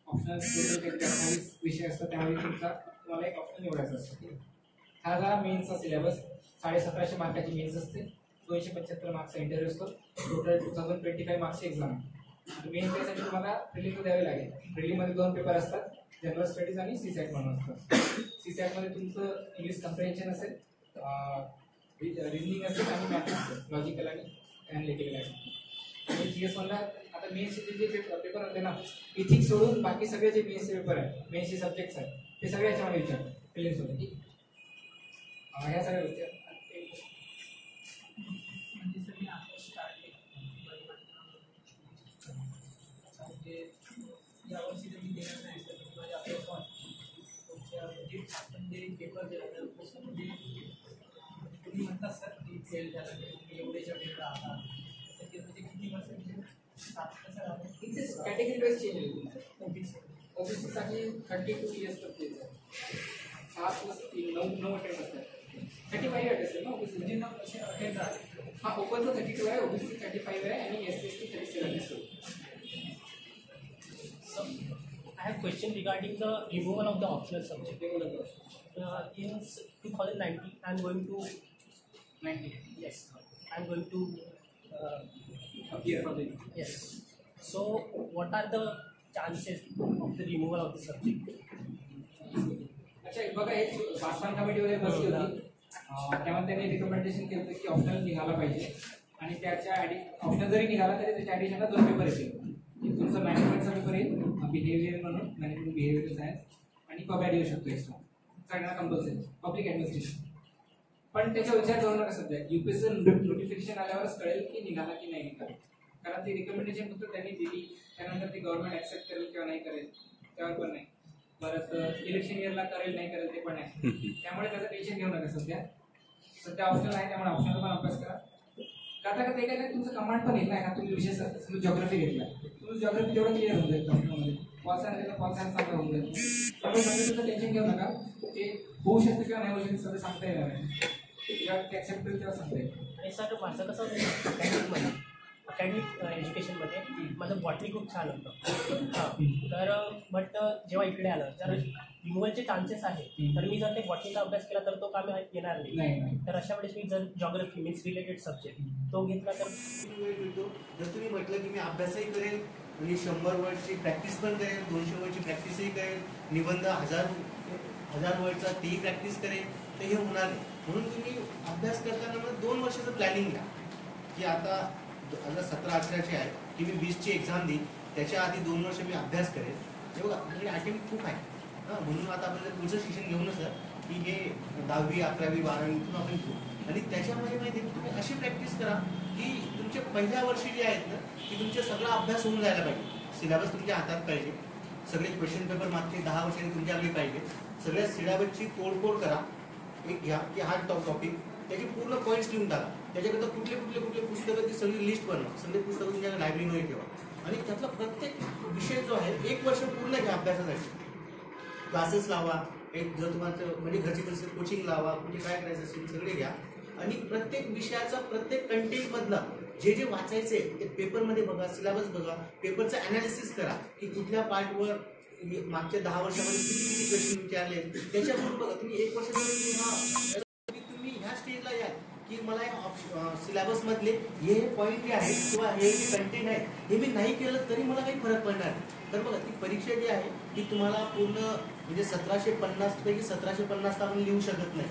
ऑप्शनल अठ्ठावीस विषय असतात, त्यामध्ये तुमचा तुम्हाला एक ऑप्शन निवडायचा असतो. हा झाला मेन्सचा सिलेबस. साडेसतराशे मार्काची मेन्स असते, दोनशे पंच्याहत्तर मार्क्सचा इंटरव्ह्यू असतो, total two thousand twenty five मार्क्सची एक्झाम आहे. मेन त्यासाठी तुम्हाला प्रिलिम द्यावे लागेल. प्रिलिममध्ये दोन पेपर असतात, जनरल स्टडीज आणि सी सॅट म्हणून असतात. सी सॅटमध्ये तुमचं इंग्लिश कम्प्रेन्शन असेल, रिजनिंग असेल आणि मॅथ्स असेल, लॉजिकल आणि ॲनालिटिकल असेल. आणि जी एस वनला आता मेन्सचे जे पेपर होते ना, इथिक्स सोडून बाकी सगळे जे मेन्सचे पेपर आहेत, मेन्सचे सब्जेक्ट्स आहेत, ते सगळे याच्यामध्ये विचारतात प्रिलिम्समध्ये ठीक आहे. ह्या सगळ्या गोष्टी यावर्षी तुम्ही देणार नाही तर तुम्ही आपल्या पण तुमच्या जे आपण जे पेपर दिला तर त्याच्यामध्ये तुम्ही म्हणता सर की फेल झाला तुम्ही एवढेच्या वेळेला आला तर ते म्हणजे किती पर्सेंट सात पर्सेंट आपण किती कॅटेगरी वाईज चेंज होईल तुमचं. ओबीसी ओबीसीसाठी थर्टी टू इयर्स पर्यंत सहा प्लस तीन नऊ नऊ अटेंड असतात, थर्टी फाईव्ह अटेंड असेल ना ओबीसी म्हणजे नऊ असे अटेंड राहते. हा ओपनचा थर्टी टू आहे, ओबीसी थर्टी फाईव्ह आहे आणि S C S T thirty seven असतो. I have a question regarding the removal of the optional subject. Uh, in twenty nineteen, I am going to nineteen. Yes, I am going to uh, appear for the yes. So, what are the chances of the removal of the subject? अच्छा बघा हे शासन कमिटीवर बसली होती, त्यामुळे त्यांनी recommendation केलं होतं की ऑप्शनल निघाला पाहिजे आणि त्याच्या ॲडि ऑप्शनल जरी निघाला तरी त्याच्या ॲडिशनला दोन पेपर येतील. तुमचं मॅनेजमेंटचा पेपर येईल बिहेवियर म्हणून, मॅनेजमेंट बिहेवियर सायन्स आणि कॉप ॲड येऊ शकतो एक्स्ट्रा सगळ्यांना कंपल्सरी पब्लिक ॲडमिनिस्ट्रेशन. पण त्याचा विचार करू नका सध्या, यूपीएससी नोटिफिकेशन आल्यावरच कळेल की निघाला की नाही निघाला, कारण ती रिकमेंडेशन फक्त त्यांनी दिली, त्यानंतर ती गव्हर्नमेंट ऍक्सेप्ट करेल किंवा नाही करेल त्यावर पण नाही, परत इलेक्शन इयरला करेल नाही करेल ते पण नाही, त्यामुळे त्याचं टेन्शन घेऊ नका सध्या. सध्या ऑप्शनल आहे त्यामुळे ऑप्शनल पण अभ्यास करा. आता कधी काय तुमचं कमांड पण येईल ना, का तुम्ही विषय समजा ज्योग्राफी घेतला, तुमचं ज्योग्राफी तेवढं क्लिअर होऊन जाईल कॉम्प्युटरमध्ये, पॉल सायन्स घेतला पॉल सायन्स चांगला होऊन जाईल, त्यामुळे म्हणजे तुमचं टेन्शन घेऊ नका, ते होऊ शकतं किंवा नाही होऊ शकतं सगळं सांगता येणार आहे, जेव्हा ते ॲक्सेप्ट करेल तेव्हा सांगता येईल. आणि सर माझं कसं अकॅडमिकमध्ये अकॅडमिक एज्युकेशनमध्ये माझं बॉटनी खूप छान होतं हां, तर बट जेव्हा इकडे आलं तर रिमूव्हलचे चान्सेस आहेत, तर मी जर ते बॉटनीचा अभ्यास केला तर तो कामी येणार नाही, तर अशा वेळेस मी जर जॉग्राफी मीन्स रिलेटेड सब्जेक्ट तो घेतला तर मिळतो. जर तुम्ही म्हटलं की मी अभ्यासही करेल, मी शंभर वर्डची प्रॅक्टिस पण करेल, दोनशे वर्डची प्रॅक्टिसही करेल, निबंध हजार हजार वर्डचा तेही प्रॅक्टिस करेल, तर हे होणार नाही. म्हणून तुम्ही अभ्यास करताना मग दोन वर्षाचं प्लॅनिंग घ्या, की आता आता सतरा अठराचे आहे की मी वीसची एक्झाम देईन, त्याच्या आधी दोन वर्ष मी अभ्यास करेल, हे बघा म्हणजे अटेम्प्ट खूप आहे हां. म्हणून आता आपल्याला पुढचं शिक्षण घेऊ ना सर, की हे दहावी अकरावी बारावी इथून आपण घेऊ, आणि त्याच्यामध्ये माहिती आहे तुम्ही अशी प्रॅक्टिस करा की तुमच्या पहिल्या वर्षी जे आहेत ना की तुमचा सगळा अभ्यास होऊन जायला पाहिजे, सिलेबस तुमच्या हातात पाहिजे, सगळे क्वेश्चन पेपर मागचे दहा वर्षांनी तुमच्याकडे पाहिजे, सगळ्या सिलेबसची तोडफोड करा, एक घ्या की हा टॉप टॉपिक त्याचे पूर्ण पॉईंट्स लिहून टाका, त्याच्याकरता कुठले कुठले कुठले पुस्तकं ती सगळी लिस्ट बनवा, सगळे पुस्तकं तुमच्या लायब्ररीमध्ये ठेवा, आणि त्यातला प्रत्येक विषय जो आहे एक वर्ष पूर्ण घ्या अभ्यासासाठी, क्लासेस लावा, एक जर तुम्हाला म्हणजे घरची तसेल कोचिंग लावा, कुठे काय करायचं असेल सगळे घ्या, आणि प्रत्येक विषयाचा प्रत्येक कंटेंटमधला जे जे वाचायचे ते पेपरमध्ये बघा, सिलेबस बघा, पेपरचं ॲनालिसिस करा की कुठल्या पार्टवर मागच्या दहा वर्षामध्ये किती किती क्वेश्चन विचारले, त्याच्यावरून बघा तुम्ही एक वर्षामध्ये तुम्ही ह्या स्टेजला याल की मला या ऑप्श सिलेबसमधले हे हे पॉईंट जे आहेत किंवा हे जे कंटेंट आहे हे मी नाही केलं तरी मला काही फरक पडणार. तर बघा ती परीक्षा जी आहे ती तुम्हाला पूर्ण म्हणजे सतराशे पन्नास पैकी सतराशे पन्नास तर आपण लिहू शकत नाही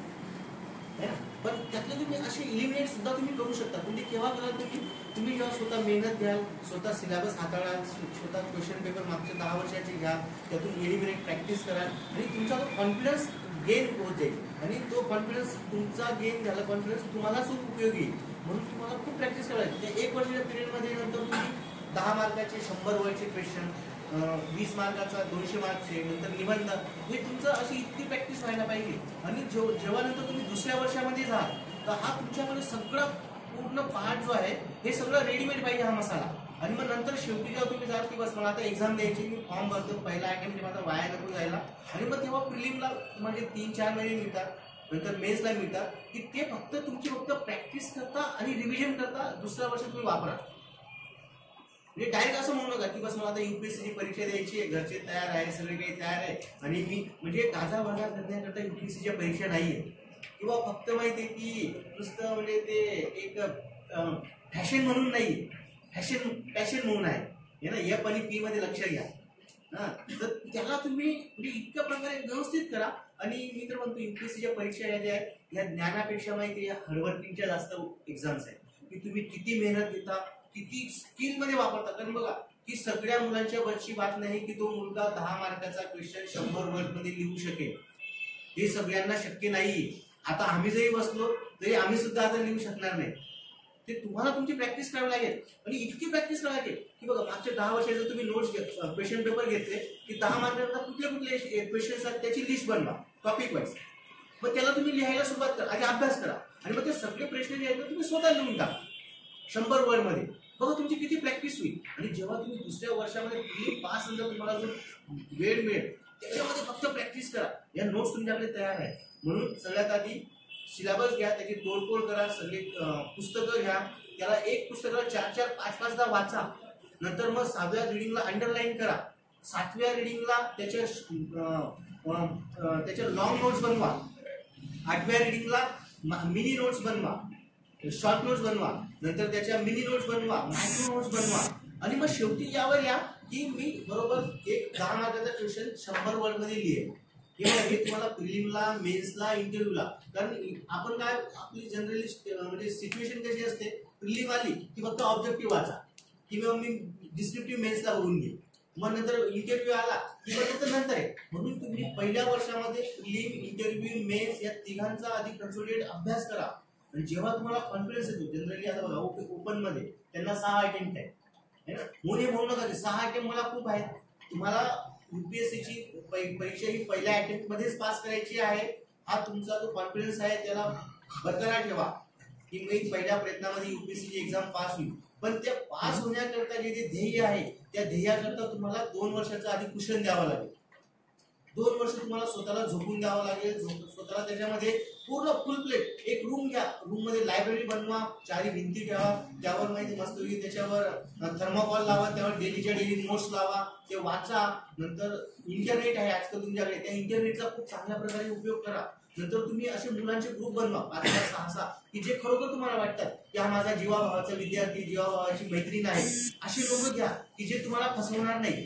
है ना, पण त्यातलं तुम्ही असे इलिमिनेट सुद्धा तुम्ही करू शकता. पण ते केव्हा कराल तुम्ही तुम्ही जेव्हा स्वतः मेहनत घ्याल, स्वतः सिलेबस हाताळाल, स्वतः क्वेश्चन पेपर मागच्या दहा वर्षाचे घ्या, त्यातून इलिमिनेट प्रॅक्टिस कराल, आणि तुमचा तो कॉन्फिडन्स गेन होत जाईल, आणि तो कॉन्फिडन्स तुमचा गेन झाला कॉन्फिडन्स तुम्हाला खूप उपयोगी येईल. म्हणून तुम्हाला खूप प्रॅक्टिस करायची त्या एक वर्षाच्या पिरियडमध्ये. नंतर तुम्ही दहा मार्काचे शंभर वरचे क्वेश्चन, वीस मार्काचा दोनशे मार्कचे, नंतर निबंध, हे तुमचं अशी इतकी प्रॅक्टिस व्हायला पाहिजे. आणि जो जेव्हा नंतर तुम्ही दुसऱ्या वर्षामध्ये जाल तर हा तुमच्यामध्ये सगळा पूर्ण पार्ट जो आहे हे सगळं रेडीमेड पाहिजे हा मसाला. आणि मग नंतर शेवटी जेव्हा तुम्ही जाल की बस मला आता एक्झाम द्यायची, मी फॉर्म भरतो, पहिला अटेम्प्ट माझा वाया नको जायला, आणि मग तेव्हा प्रिलिमला म्हणजे तीन चार महिने मिळतात, नंतर मेन्सला मिळतात, की ते फक्त तुमची फक्त प्रॅक्टिस करता आणि रिव्हिजन करता दुसऱ्या वर्षात तुम्ही वापरा. म्हणजे डायरेक्ट असं म्हणू नका की बस मला आता यूपीएससीची परीक्षा द्यायची आहे, घरचे तयार आहे, सगळे काही तयार आहे, आणि मी म्हणजे ताजा भरला करण्याकरता यूपीएससीच्या परीक्षा नाही आहे, किंवा फक्त माहिती आहे की नुसतं म्हणजे ते एक फॅशन म्हणून नाही, फॅशन फॅशन म्हणून आहे हे ना, एफ आणि पी मध्ये लक्ष घ्या हां. तर त्याला तुम्ही म्हणजे इतक्या प्रकारे व्यवस्थित करा. आणि मी तर म्हणतो यूपीएससीच्या परीक्षा या ज्या आहेत या ज्ञानापेक्षा माहिती या हार्डवर्किंगच्या जास्त एक्झाम्स आहेत, की तुम्ही किती मेहनत घेता, किती स्किलमध्ये वापरतात. कारण बघा की सगळ्या मुलांच्या वरची बात नाही की तो मुलगा दहा मार्काचा क्वेश्चन शंभर वर्डमध्ये लिहू शकेल, हे सगळ्यांना शक्य नाही. आता आम्ही जरी बसलो तरी आम्ही सुद्धा आता लिहू शकणार नाही, ते तुम्हाला तुमची प्रॅक्टिस करावी लागेल. आणि इतकी प्रॅक्टिस करावी लागेल की बघा मागच्या दहा वर्षाचे तुम्ही नोट्स क्वेश्चन पेपर घेतले की दहा मार्काचा कुठले कुठले क्वेश्चन्स आहेत त्याची लिस्ट बनवा टॉपिक वाईज, मग त्याला तुम्ही लिहायला सुरुवात करा आणि अभ्यास करा, आणि मग ते सगळे प्रश्न जे आहेत तुम्ही स्वतः लिहून टाका शंभर वर्डमध्ये. बघा तुमची किती प्रॅक्टिस होईल. आणि जेव्हा तुम्ही दुसऱ्या वर्षामध्ये तुम्ही पास नंतर तुम्हाला जो वेळ मिळेल त्याच्यामध्ये फक्त प्रॅक्टिस करा, या नोट्स तुमच्याकडे तयार आहे. म्हणून सगळ्यात आधी सिलेबस घ्या, त्याची तोडफोड करा, सगळे पुस्तकं घ्या, त्याला एक पुस्तकाला चार चार पाच पाचदा वाचा, नंतर मग सहाव्या रिडिंगला अंडरलाईन करा, सातव्या रिडिंगला त्याच्या त्याच्या लॉंग नोट्स बनवा, आठव्या रिडिंगला मिनी नोट्स बनवा, शॉर्ट नोट्स बनवा, नंतर त्याच्या मिनी नोट्स बनवा, मायक्रो नोट्स बनवा, आणि मग शेवटी यावर या की मी बरोबर एक दहा मार्काचा क्वेश्चन शंभर वर्डमध्ये लिहिलं. किंवा हे तुम्हाला प्रिलिमला, मेन्सला, इंटरव्ह्यूला, कारण आपण काय आपली जनरली म्हणजे सिच्युएशन कशी असते, प्रिलिम आली की फक्त ऑब्जेक्टिव्ह वाचा, किंवा मी डिस्क्रिप्टिव्ह मेन्सला बघून घेईन, मग नंतर इंटरव्यू आला नंतर आहे म्हणून तुम्ही पहिल्या वर्षामध्ये प्रीलिम इंटरव्यू मेन्स या तिघांचा आधी कंसोलिडेट अभ्यास करा आणि जेव्हा तुम्हाला कॉन्फिडन्स येतो जनरली आता बघा ओपे ओपन मध्ये त्यांना सहा अटेम्प्ट आहे ना मोने म्हणू नका सहा अटेम्प्ट मला खूप आहेत तुम्हाला यूपीएससी ची परीक्षा ही पहिल्या अटेम्प्ट मध्येच पास करायची आहे हा तुमचा जो कॉन्फिडन्स आहे त्याला बरकरार ठेवा की मी पहिल्या प्रयत्नामध्ये यूपीएससी ची एक्झाम पास होईल पण त्या पास होण्याकरता जे ध्येय आहे त्या ध्येयाकरता तुम्हाला दोन वर्षाचा आधी कुशन द्यावा लागेल दोन वर्ष तुम्हाला स्वतःला झोपून द्यावं लागेल स्वतःला त्याच्यामध्ये पूर्ण फुल प्लेट एक रूम घ्या रूम मध्ये लायब्ररी बनवा चारी भिंती ठेवा त्यावर माहिती मस्त होईल त्याच्यावर थर्माकॉल लावा त्यावर डेलीच्या डेली नोट्स लावा ते वाचा नंतर इंटरनेट आहे आजकाल तुमच्याकडे त्या इंटरनेटचा खूप चांगल्या प्रकारे उपयोग करा नंतर तुम्ही असे मुलांचे ग्रुप बनवा पाच पाच सहा सहा की जे खरोखर तुम्हाला वाटतात की हा माझा जीवाभावाचा विद्यार्थी जीवाभावाची मैत्रीण आहे असे लोक घ्या की जे तुम्हाला फसवणार नाही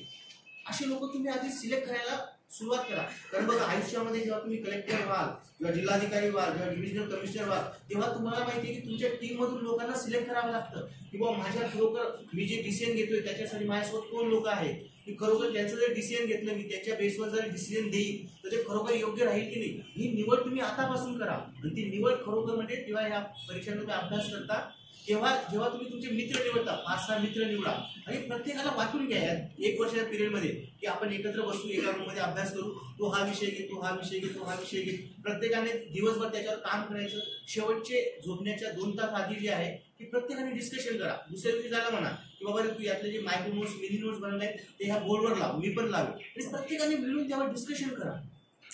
असे लोक तुम्ही आधी सिलेक्ट करायला सुरुवात करा कारण बघा आयुष्यामध्ये जेव्हा तुम्ही कलेक्टर व्हाल किंवा जिल्हाधिकारी व्हाल किंवा डिव्हिजनल कमिशनर व्हाल तेव्हा तुम्हाला माहिती आहे की तुमच्या टीम मधून लोकांना सिलेक्ट करावं लागतं की बाबा माझ्या खरोखर मी जे डिसिजन घेतोय त्याच्यासाठी माझ्यासोबत कोण लोक आहेत की खरोखर त्यांचं जर डिसिजन घेतलं मी त्याच्या बेसवर जर डिसिजन देईल तर ते खरोखर योग्य राहील की नाही ही निवड तुम्ही आतापासून करा आणि ती निवड खरोखर म्हणजे तेव्हा ह्या परीक्षांमध्ये अभ्यास करता तेव्हा जेव्हा तुम्ही तुमचे मित्र निवडता पाच सहा मित्र निवडा आणि प्रत्येकाला वाटून घ्या एक वर्षाच्या पिरियडमध्ये की आपण एकत्र बसू एका रूममध्ये अभ्यास करू तो हा विषय घे तो हा विषय घे तो हा विषय घे प्रत्येकाने दिवसभर त्याच्यावर काम करायचं शेवटचे झोपण्याच्या दोन तास आधी जे आहे की प्रत्येकाने डिस्कशन करा दुसऱ्या दिवशी झाला म्हणा की बाबा तू यातले जे मायक्रो नोट्स मिनी नोट्स बनवले ते ह्या बोर्डवर लाव मी पण लावे आणि प्रत्येकाने मिळून त्यावर डिस्कशन करा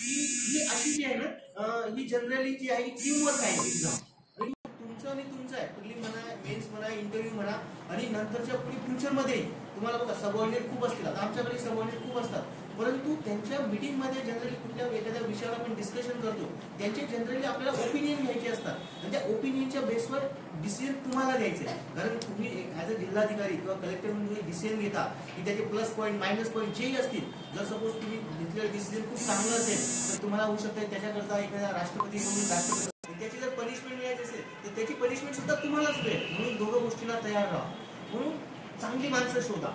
ही अशी जी आहे ना ही जनरली जी आहे टीम वर्क आहे एक्झाम इंटरव्यू म्हणा आणि नंतरच्या फ्युचर मध्ये तुम्हाला बघा सबऑर्डिनेट खूप असतील आमच्याकडे सबऑर्डिनेट खूप असतात परंतु त्यांच्या मीटिंग मध्ये जनरली कुठल्या एखाद्या विषयावर आपण डिस्कशन करतो त्यांचे जनरली आपल्याला ओपिनियन घ्यायचे असतात आणि त्या ओपिनियनच्या बेसवर डिसिजन तुम्हाला द्यायचे कारण तुम्ही ॲज अ जिल्हाधिकारी किंवा कलेक्टर म्हणून डिसिजन घेता की त्याचे प्लस पॉईंट मायनस पॉईंट जेही असतील जर सपोज तुम्ही घेतलेलं डिसिजन खूप चांगलं असेल तर तुम्हाला होऊ शकतं त्याच्याकरता एखाद्या राष्ट्रपती म्हणून राष्ट्रपती त्याची जर पनिशमेंट मिळायची असेल तर त्याची पनिशमेंट सुद्धा तुम्हालाच मिळेल म्हणून दोघं गोष्टीला तयार राहा म्हणून चांगली माणसं शोधा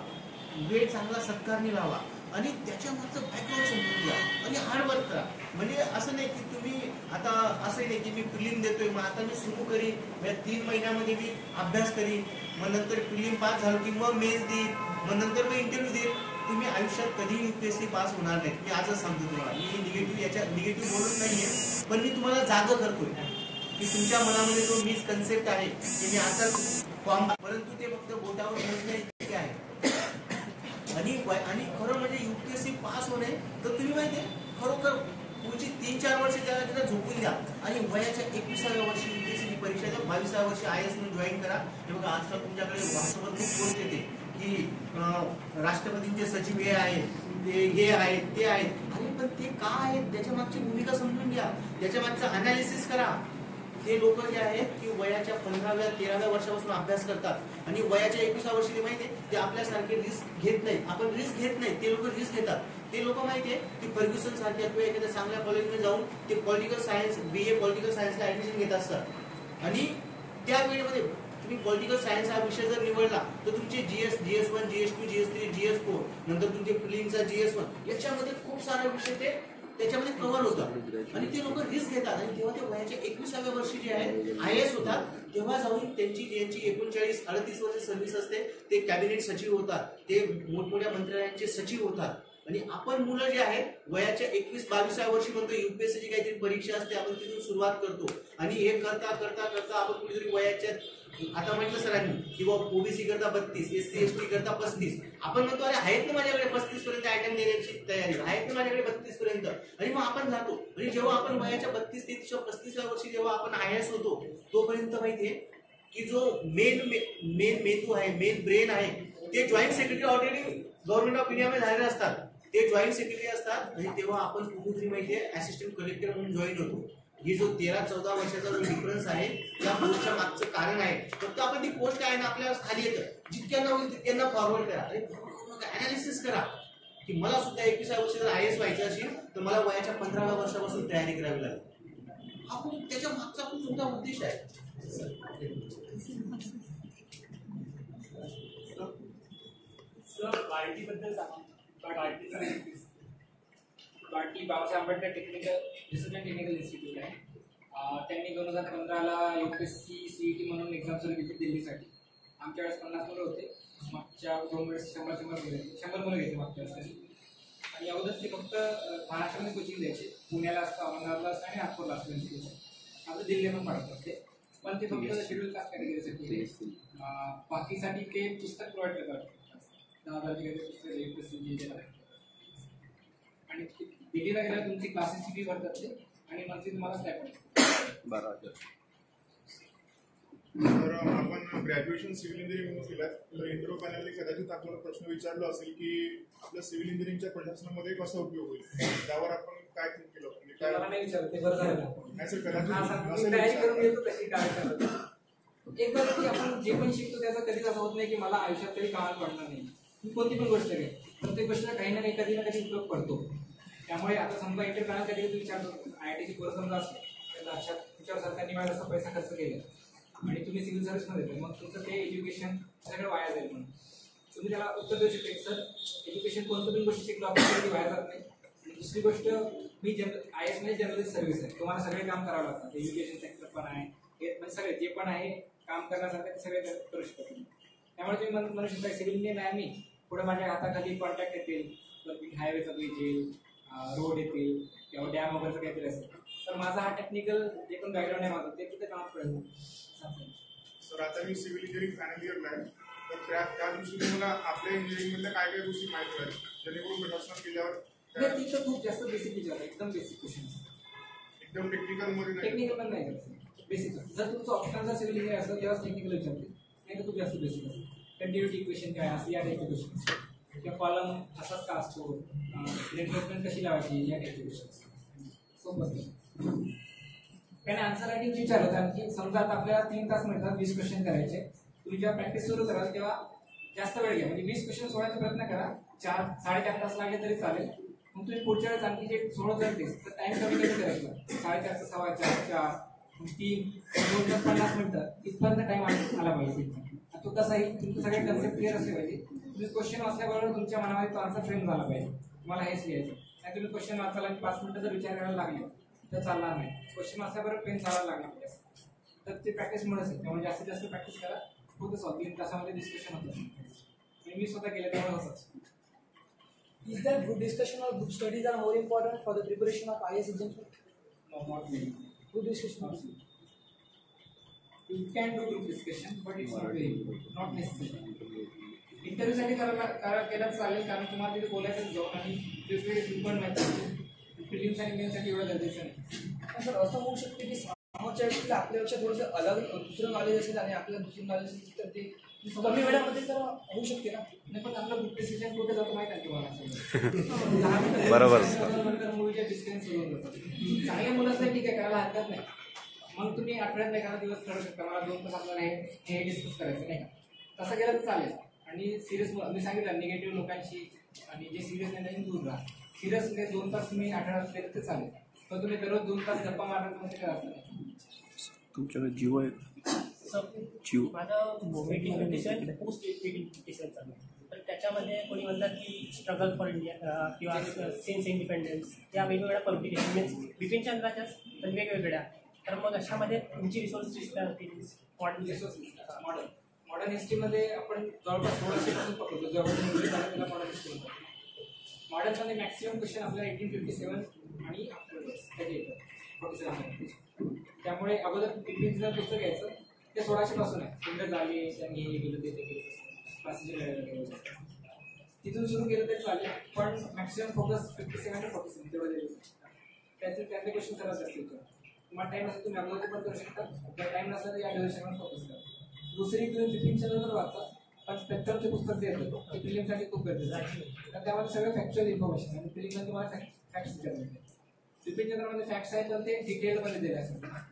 वेळ चांगला सत्कारणी लावा आणि त्याच्यावरचं बॅकग्राऊंड समजून घ्या आणि हार्डवर्क करा म्हणजे असं नाही की तुम्ही आता असं नाही की मी प्रिलिम देतोय मग आता मी सुरू करीन म्हणजे तीन महिन्यामध्ये मी अभ्यास करीन मग नंतर प्रिलिम पास झालो की मग मेन्स देईन मग नंतर मी इंटरव्ह्यू देईन तुम्ही आयुष्यात कधीही यूपीएससी पास होणार नाही मी आजच सांगतो तुम्हाला मी निगेटिव्ह याच्या निगेटिव्ह बोलत नाहीये पण मी तुम्हाला जागं करतोय की तुमच्या मनामध्ये जो मिस कन्सेप्ट आहे की मी आता फॉर्म परंतु ते फक्त बोटावर घेतले इतके आहे आणि आणि खरं म्हणजे यूपीएससी पास होणे तर तुम्ही माहिती आहे खरोखर पुढची तीन चार वर्ष त्याला तिला झोपून द्या आणि वयाच्या एकविसाव्या वर्षी यूपीएससी परीक्षेच्या बावीसाव्या वर्षी आय एस म्हणून जॉईन करा हे बघा आजकाल तुमच्याकडे व्हॉट्सअपवर खूप पोस्ट येते की राष्ट्रपतींचे सचिव हे आहेत ते हे आहेत ते आहेत आणि पण ते का आहेत त्याच्या मागची भूमिका समजून घ्या त्याच्या मागचं अनालिसिस करा ते लोक जे आहेत की वयाच्या पंधराव्या तेराव्या वर्षापासून अभ्यास करतात आणि वयाच्या एकविसाव्या वर्षी ते माहिती ते आपल्यासारखे रिस्क घेत नाही आपण रिस्क घेत नाही ते लोक रिस्क घेतात ते लोक माहिती आहे की फर्ग्युसन सारख्या किंवा एखाद्या चांगल्या कॉलेजमध्ये जाऊन ते political science B A political सायन्सला ऍडमिशन घेत असतात आणि त्या वेळेमध्ये तुम्ही पॉलिटिकल सायन्स हा विषय जर निवडला तर तुमचे GS GS one GS two GS three GS four नंतर तुमचे प्रिलिमचा जीएस वन याच्यामध्ये खूप सारा विषय ते त्याच्यामध्ये कव्हर होतात आणि ते लोक रिस्क घेतात आणि तेव्हा ते वयाच्या एकविसाव्या वर्षी जे आहे आय एस होतात तेव्हा जाऊन त्यांची ज्यांची एकोणचाळीस अडतीस वर्ष सर्व्हिस असते ते कॅबिनेट सचिव होतात ते मोठमोठ्या मंत्रालयांचे सचिव होतात आणि आपण मुलं जे आहेत वयाच्या एकवीस बावीसाव्या वर्षी म्हणतो यूपीएससीची काहीतरी परीक्षा असते आपण तिथून सुरुवात करतो आणि हे करता करता करता आपण कुठेतरी वयाच्या आता म्हटलं सरांनी की बाबा ओबीसी करता बत्तीस एस सी एस टी करता पस्तीस आपण म्हणतो अरे आहेत ना माझ्याकडे पस्तीस पर्यंत अटेम्प्ट देण्याची तयारी आहेत ना माझ्याकडे बत्तीस पर्यंत आणि मग आपण जातो आणि जेव्हा आपण वयाच्या बत्तीस तेहतीस पस्तीसव्या वर्षी जेव्हा आपण आय एस होतो तोपर्यंत माहितीये की जो मेन मेन मेंदू आहे मेन ब्रेन आहे ते joint secretary already government of India मध्ये झालेले असतात ते जॉईंट सेक्रेटरी असतात आणि तेव्हा आपण कुठेतरी माहितीये असिस्टंट कलेक्टर म्हणून जॉईन होतो ही जो तेरा चौदा वर्षाचा जो डिफरन्स आहे त्या पोस्टच्या मागचं कारण आहे फक्त आपण ती पोस्ट आहे ना आपल्या खाली येतं जितक्यांना होईल तितक्यांना फॉरवर्ड करा आणि अनालिसिस करा की मला सुद्धा एकविसाव्या वर्षी जर आय एस व्हायचं असेल तर मला वयाच्या पंधराव्या वर्षापासून तयारी करावी लागेल हा खूप त्याच्या मागचा खूप मोठा उद्देश आहे. आरटी बद्दल सांगा. RT Babasaheb Ambedkar technical research and technical institute है. दोन हजार पंद्रहला यूपीएससी सीईटी म्हणून एक्झाम सुरू केली दिल्लीसाठी. आमच्या वेळेस पन्नास मुलं होते, मागच्या दोन वेळेस शंभर शंभर मुलं शंभर मुलं घेतली मागच्या वेळेस. आणि अगोदर ते फक्त महाराष्ट्रामध्ये कोचिंग द्यायचे, पुण्याला असतं, अहमदाबादला असतं आणि नागपूरला असतं. आमचं दिल्ली पण पाडत असते, पण ते फक्त शेड्यूल कास्ट कॅटेगरीसाठी. बाकीसाठी ते पुस्तक प्रोव्हाइड करतात, दिल्लीला गेल्यावर तुमची क्लासेसची फी भरतात ते आणि मग ते तुम्हाला स्टायपेंड. बरोबर. तर आपण ग्रॅज्युएशन सिव्हिल इंजिनिअरिंग केलं तर इंट्रो पॅनलने कदाचित आपल्याला प्रश्न विचारला असेल की आपल्या सिव्हिल इंजिनिअरिंगच्या प्रशासनामध्ये कसा उपयोग होईल, त्यावर आपण काय थिंक केलं. एक बार की आपण जे पण शिकतो त्याचा कधीच असं होत नाही की मला आयुष्यात कधी कामाला पडणार नाही. मी कोणती पण गोष्ट घे, प्रत्येक गोष्टीला काही ना काही कधी ना कधी उपयोग पडतो. त्यामुळे आता समजा इंटर करण्यात कधी तू विचार करतो, आय आय टीची कोर्स समजा असतो तर लक्षात तुमच्यावर सरकारने वेळा असा पैसा खर्च केला आणि तुम्ही सिव्हिल सर्व्हिसमध्ये देतो, मग तुमचं ते एज्युकेशन सगळं वाया जाईल. म्हणून तुम्ही त्याला उत्तर देऊ शकते सर एज्युकेशन कोणतं पण गोष्ट शिकलो आपण कधी वाया जात नाही. आणि दुसरी गोष्ट मी जनरल आय एस म्हणजे जनरलिस्ट सर्व्हिस आहे, तुम्हाला सगळे काम करावं लागतात. एज्युकेशन सेक्टर पण आहे, हे म्हणजे सगळे जे पण आहे काम करण्यासारखं ते सगळे करू शकत नाही. त्यामुळे तुम्ही म्हणून म्हणू शकता सिव्हिल इंजिनियर आहे मी, पुढे माझ्या हाताखाली कॉन्ट्रॅक्ट येतील, तर हायवे सगळे येतील, रोड येतील किंवा डॅम वगैरेचं काहीतरी असेल. तर माझा हा टेक्निकल जे पण बॅकग्राऊंड आहे माझा ते तिथे कामात पडेल. सर आता मी सिव्हिल इंजिनिअरिंग फायनल इयरला आहे, तर त्या त्या दिवशी तुम्हाला आपल्या इंजिनिअरिंगमधल्या काय काय गोष्टी माहीत आहेत जेणेकरून प्रशासन केल्यावर तिथं खूप जास्त बेसिक विचार आहे. एकदम बेसिक क्वेश्चन, एकदम टेक्निकलमध्ये टेक्निकल पण नाही, बेसिक. जर तुमचं ऑप्शन जर सिव्हिल इंजिनिअर असेल तेव्हाच टेक्निकल विचारते, नाही तर खूप जास्त बेसिक असेल. कंटिन्युटी इक्वेशन काय असं या टाईपचे क्वेश्चन्स किंवा कॉलम असाच का असतो, रिप्लेसमेंट कशी लावायची या टाईपचे क्वेश्चन्स सोपं असतं. त्याने आन्सर रायटिंग विचारलं तर आणखी समजा आता आपल्याला तीन तास मिळतात वीस क्वेश्चन करायचे. तुम्ही जेव्हा प्रॅक्टिस सुरू कराल तेव्हा जास्त वेळ घ्या, म्हणजे वीस क्वेश्चन सोडायचा प्रयत्न करा. चार साडेचार तास लागले तरी चालेल. मग तुम्ही पुढच्या वेळेस आणखी जे सोडत जाईल तेच तर टाईम कमी कमी करायचं, साडेचार ते सव्वा चार चार तीन दोन तास पन्नास मिनटं इथपर्यंत टाईम आला पाहिजे. तो कसाही तुमचे सगळे कन्सेप्ट क्लिअर असले पाहिजे. तुम्ही क्वेश्चन वाचल्याबरोबर तुमच्या मनामध्ये तो आन्सर फ्रेम झाला पाहिजे, मला हेच लिहायचं. आणि तुम्ही क्वेश्चन वाचायला आणि पाच मिनटं जर विचार करायला लागले तर चालणार नाही. क्वेश्चन वाचल्याबरोबर पेन चालायला लागला पाहिजे, तर ते प्रॅक्टिस मिळत असेल. त्यामुळे जास्तीत जास्त प्रॅक्टिस करा. होतं सॉ तीन तासामध्ये डिस्कशन होतं आणि मी स्वतः केलं त्यामुळे होतं. Is that good discussion or good studies are more important for the preparation of I S exam? Group discussion. You can do group discussion, but it's not very important, not necessary. Interview साठी करा करा केला चालेल, कारण तुम्हाला तिथे बोलायचं जाऊन आणि प्रिपरेशन पण माहिती प्रिलिम्स आणि मेन्ससाठी एवढं गरजेचं नाही. सर असं होऊ शकते की समोरच्या व्यक्तीला आपल्यापेक्षा थोडंसं अलग दुसरं नॉलेज असेल आणि आपल्याला दुसरं नॉलेज असेल तर ते कमी वेळामध्ये तर होऊ शकते ना. नाही पण आपलं ग्रुप डिस्कशन कुठे जातो माहीत आहे तुम्हाला. बरोबर. मुलीच्या डिस्कन्स होऊन जातात चांगल्या मुलांसाठी, ठीक आहे करायला हरकत नाही. मग तुम्ही आठवड्यात एखादा दिवस ठरू शकता मला दोन तास आपल्याला हे डिस्कस करायचं नाही का, तसं केलं तर चालेल. आणि सिरियस मी सांगितलं निगेटिव्ह लोकांशी आणि जे सिरियस नाही त्यांनी दूर राहा. सिरियस म्हणजे दोन तास तुम्ही आठवड्यात केलं तर चालेल, पण तुम्ही दररोज दोन तास गप्पा मारण्यात म्हणजे करायचं नाही. तुमच्याकडे जीव आहे तर त्याच्यामध्ये कोणी म्हणतात की स्ट्रगल फॉर इंडिया किंवा सेन्स इंडिपेंडन्स या वेगवेगळ्या कॉम्पिटिशन मीन्स बिपिन चंद्राच्याच पण वेगवेगळ्या. तर मग अशामध्ये तुमची रिसोर्सेस काय होतील? मॉडर्न रिसोर्सेस मॉडर्न मॉडर्न हिस्ट्रीमध्ये आपण जवळपास थोडंसं पकडतो. जवळपास मॉडर्न हिस्ट्री मॉडर्नमध्ये मॅक्सिमम क्वेश्चन आपल्याला एटीन फिफ्टी सेवन आणि आफ्टर, त्यामुळे अगोदर बिपिनचं पुस्तक घ्यायचं. ते सोळाशे पासून आहे, तुमच्या जागे त्यांनी हे गेलं ते गेलं तिथून सुरू केलं तरी चालेल, पण मॅक्सिमम फोकस फिफ्टी सेवन आणि फोर्टी सेवन तेवढं दिलं. त्याचे त्यातले क्वेश्चन सर्वात जास्त विचार. तुम्हाला टाईम असेल तुम्ही अगोदर पण करू शकता, त्या टाईम नसला तर या डिव्हिजनवर फोकस करा. दुसरी तुम्ही फिफ्टीनच्या नंतर वाचता, पण स्पेक्ट्रमचे पुस्तक जे येतं ते फिलिमसाठी खूप गरजेचं आहे, तर त्यामध्ये सगळं फॅक्च्युअल इन्फॉर्मेशन आणि फिलिमला तुम्हाला फॅक्ट्स विचारले. फिफ्टीनच्या नंतरमध्ये फॅक्ट्स आहेत तर ते डिटेलमध्ये दिले असतात,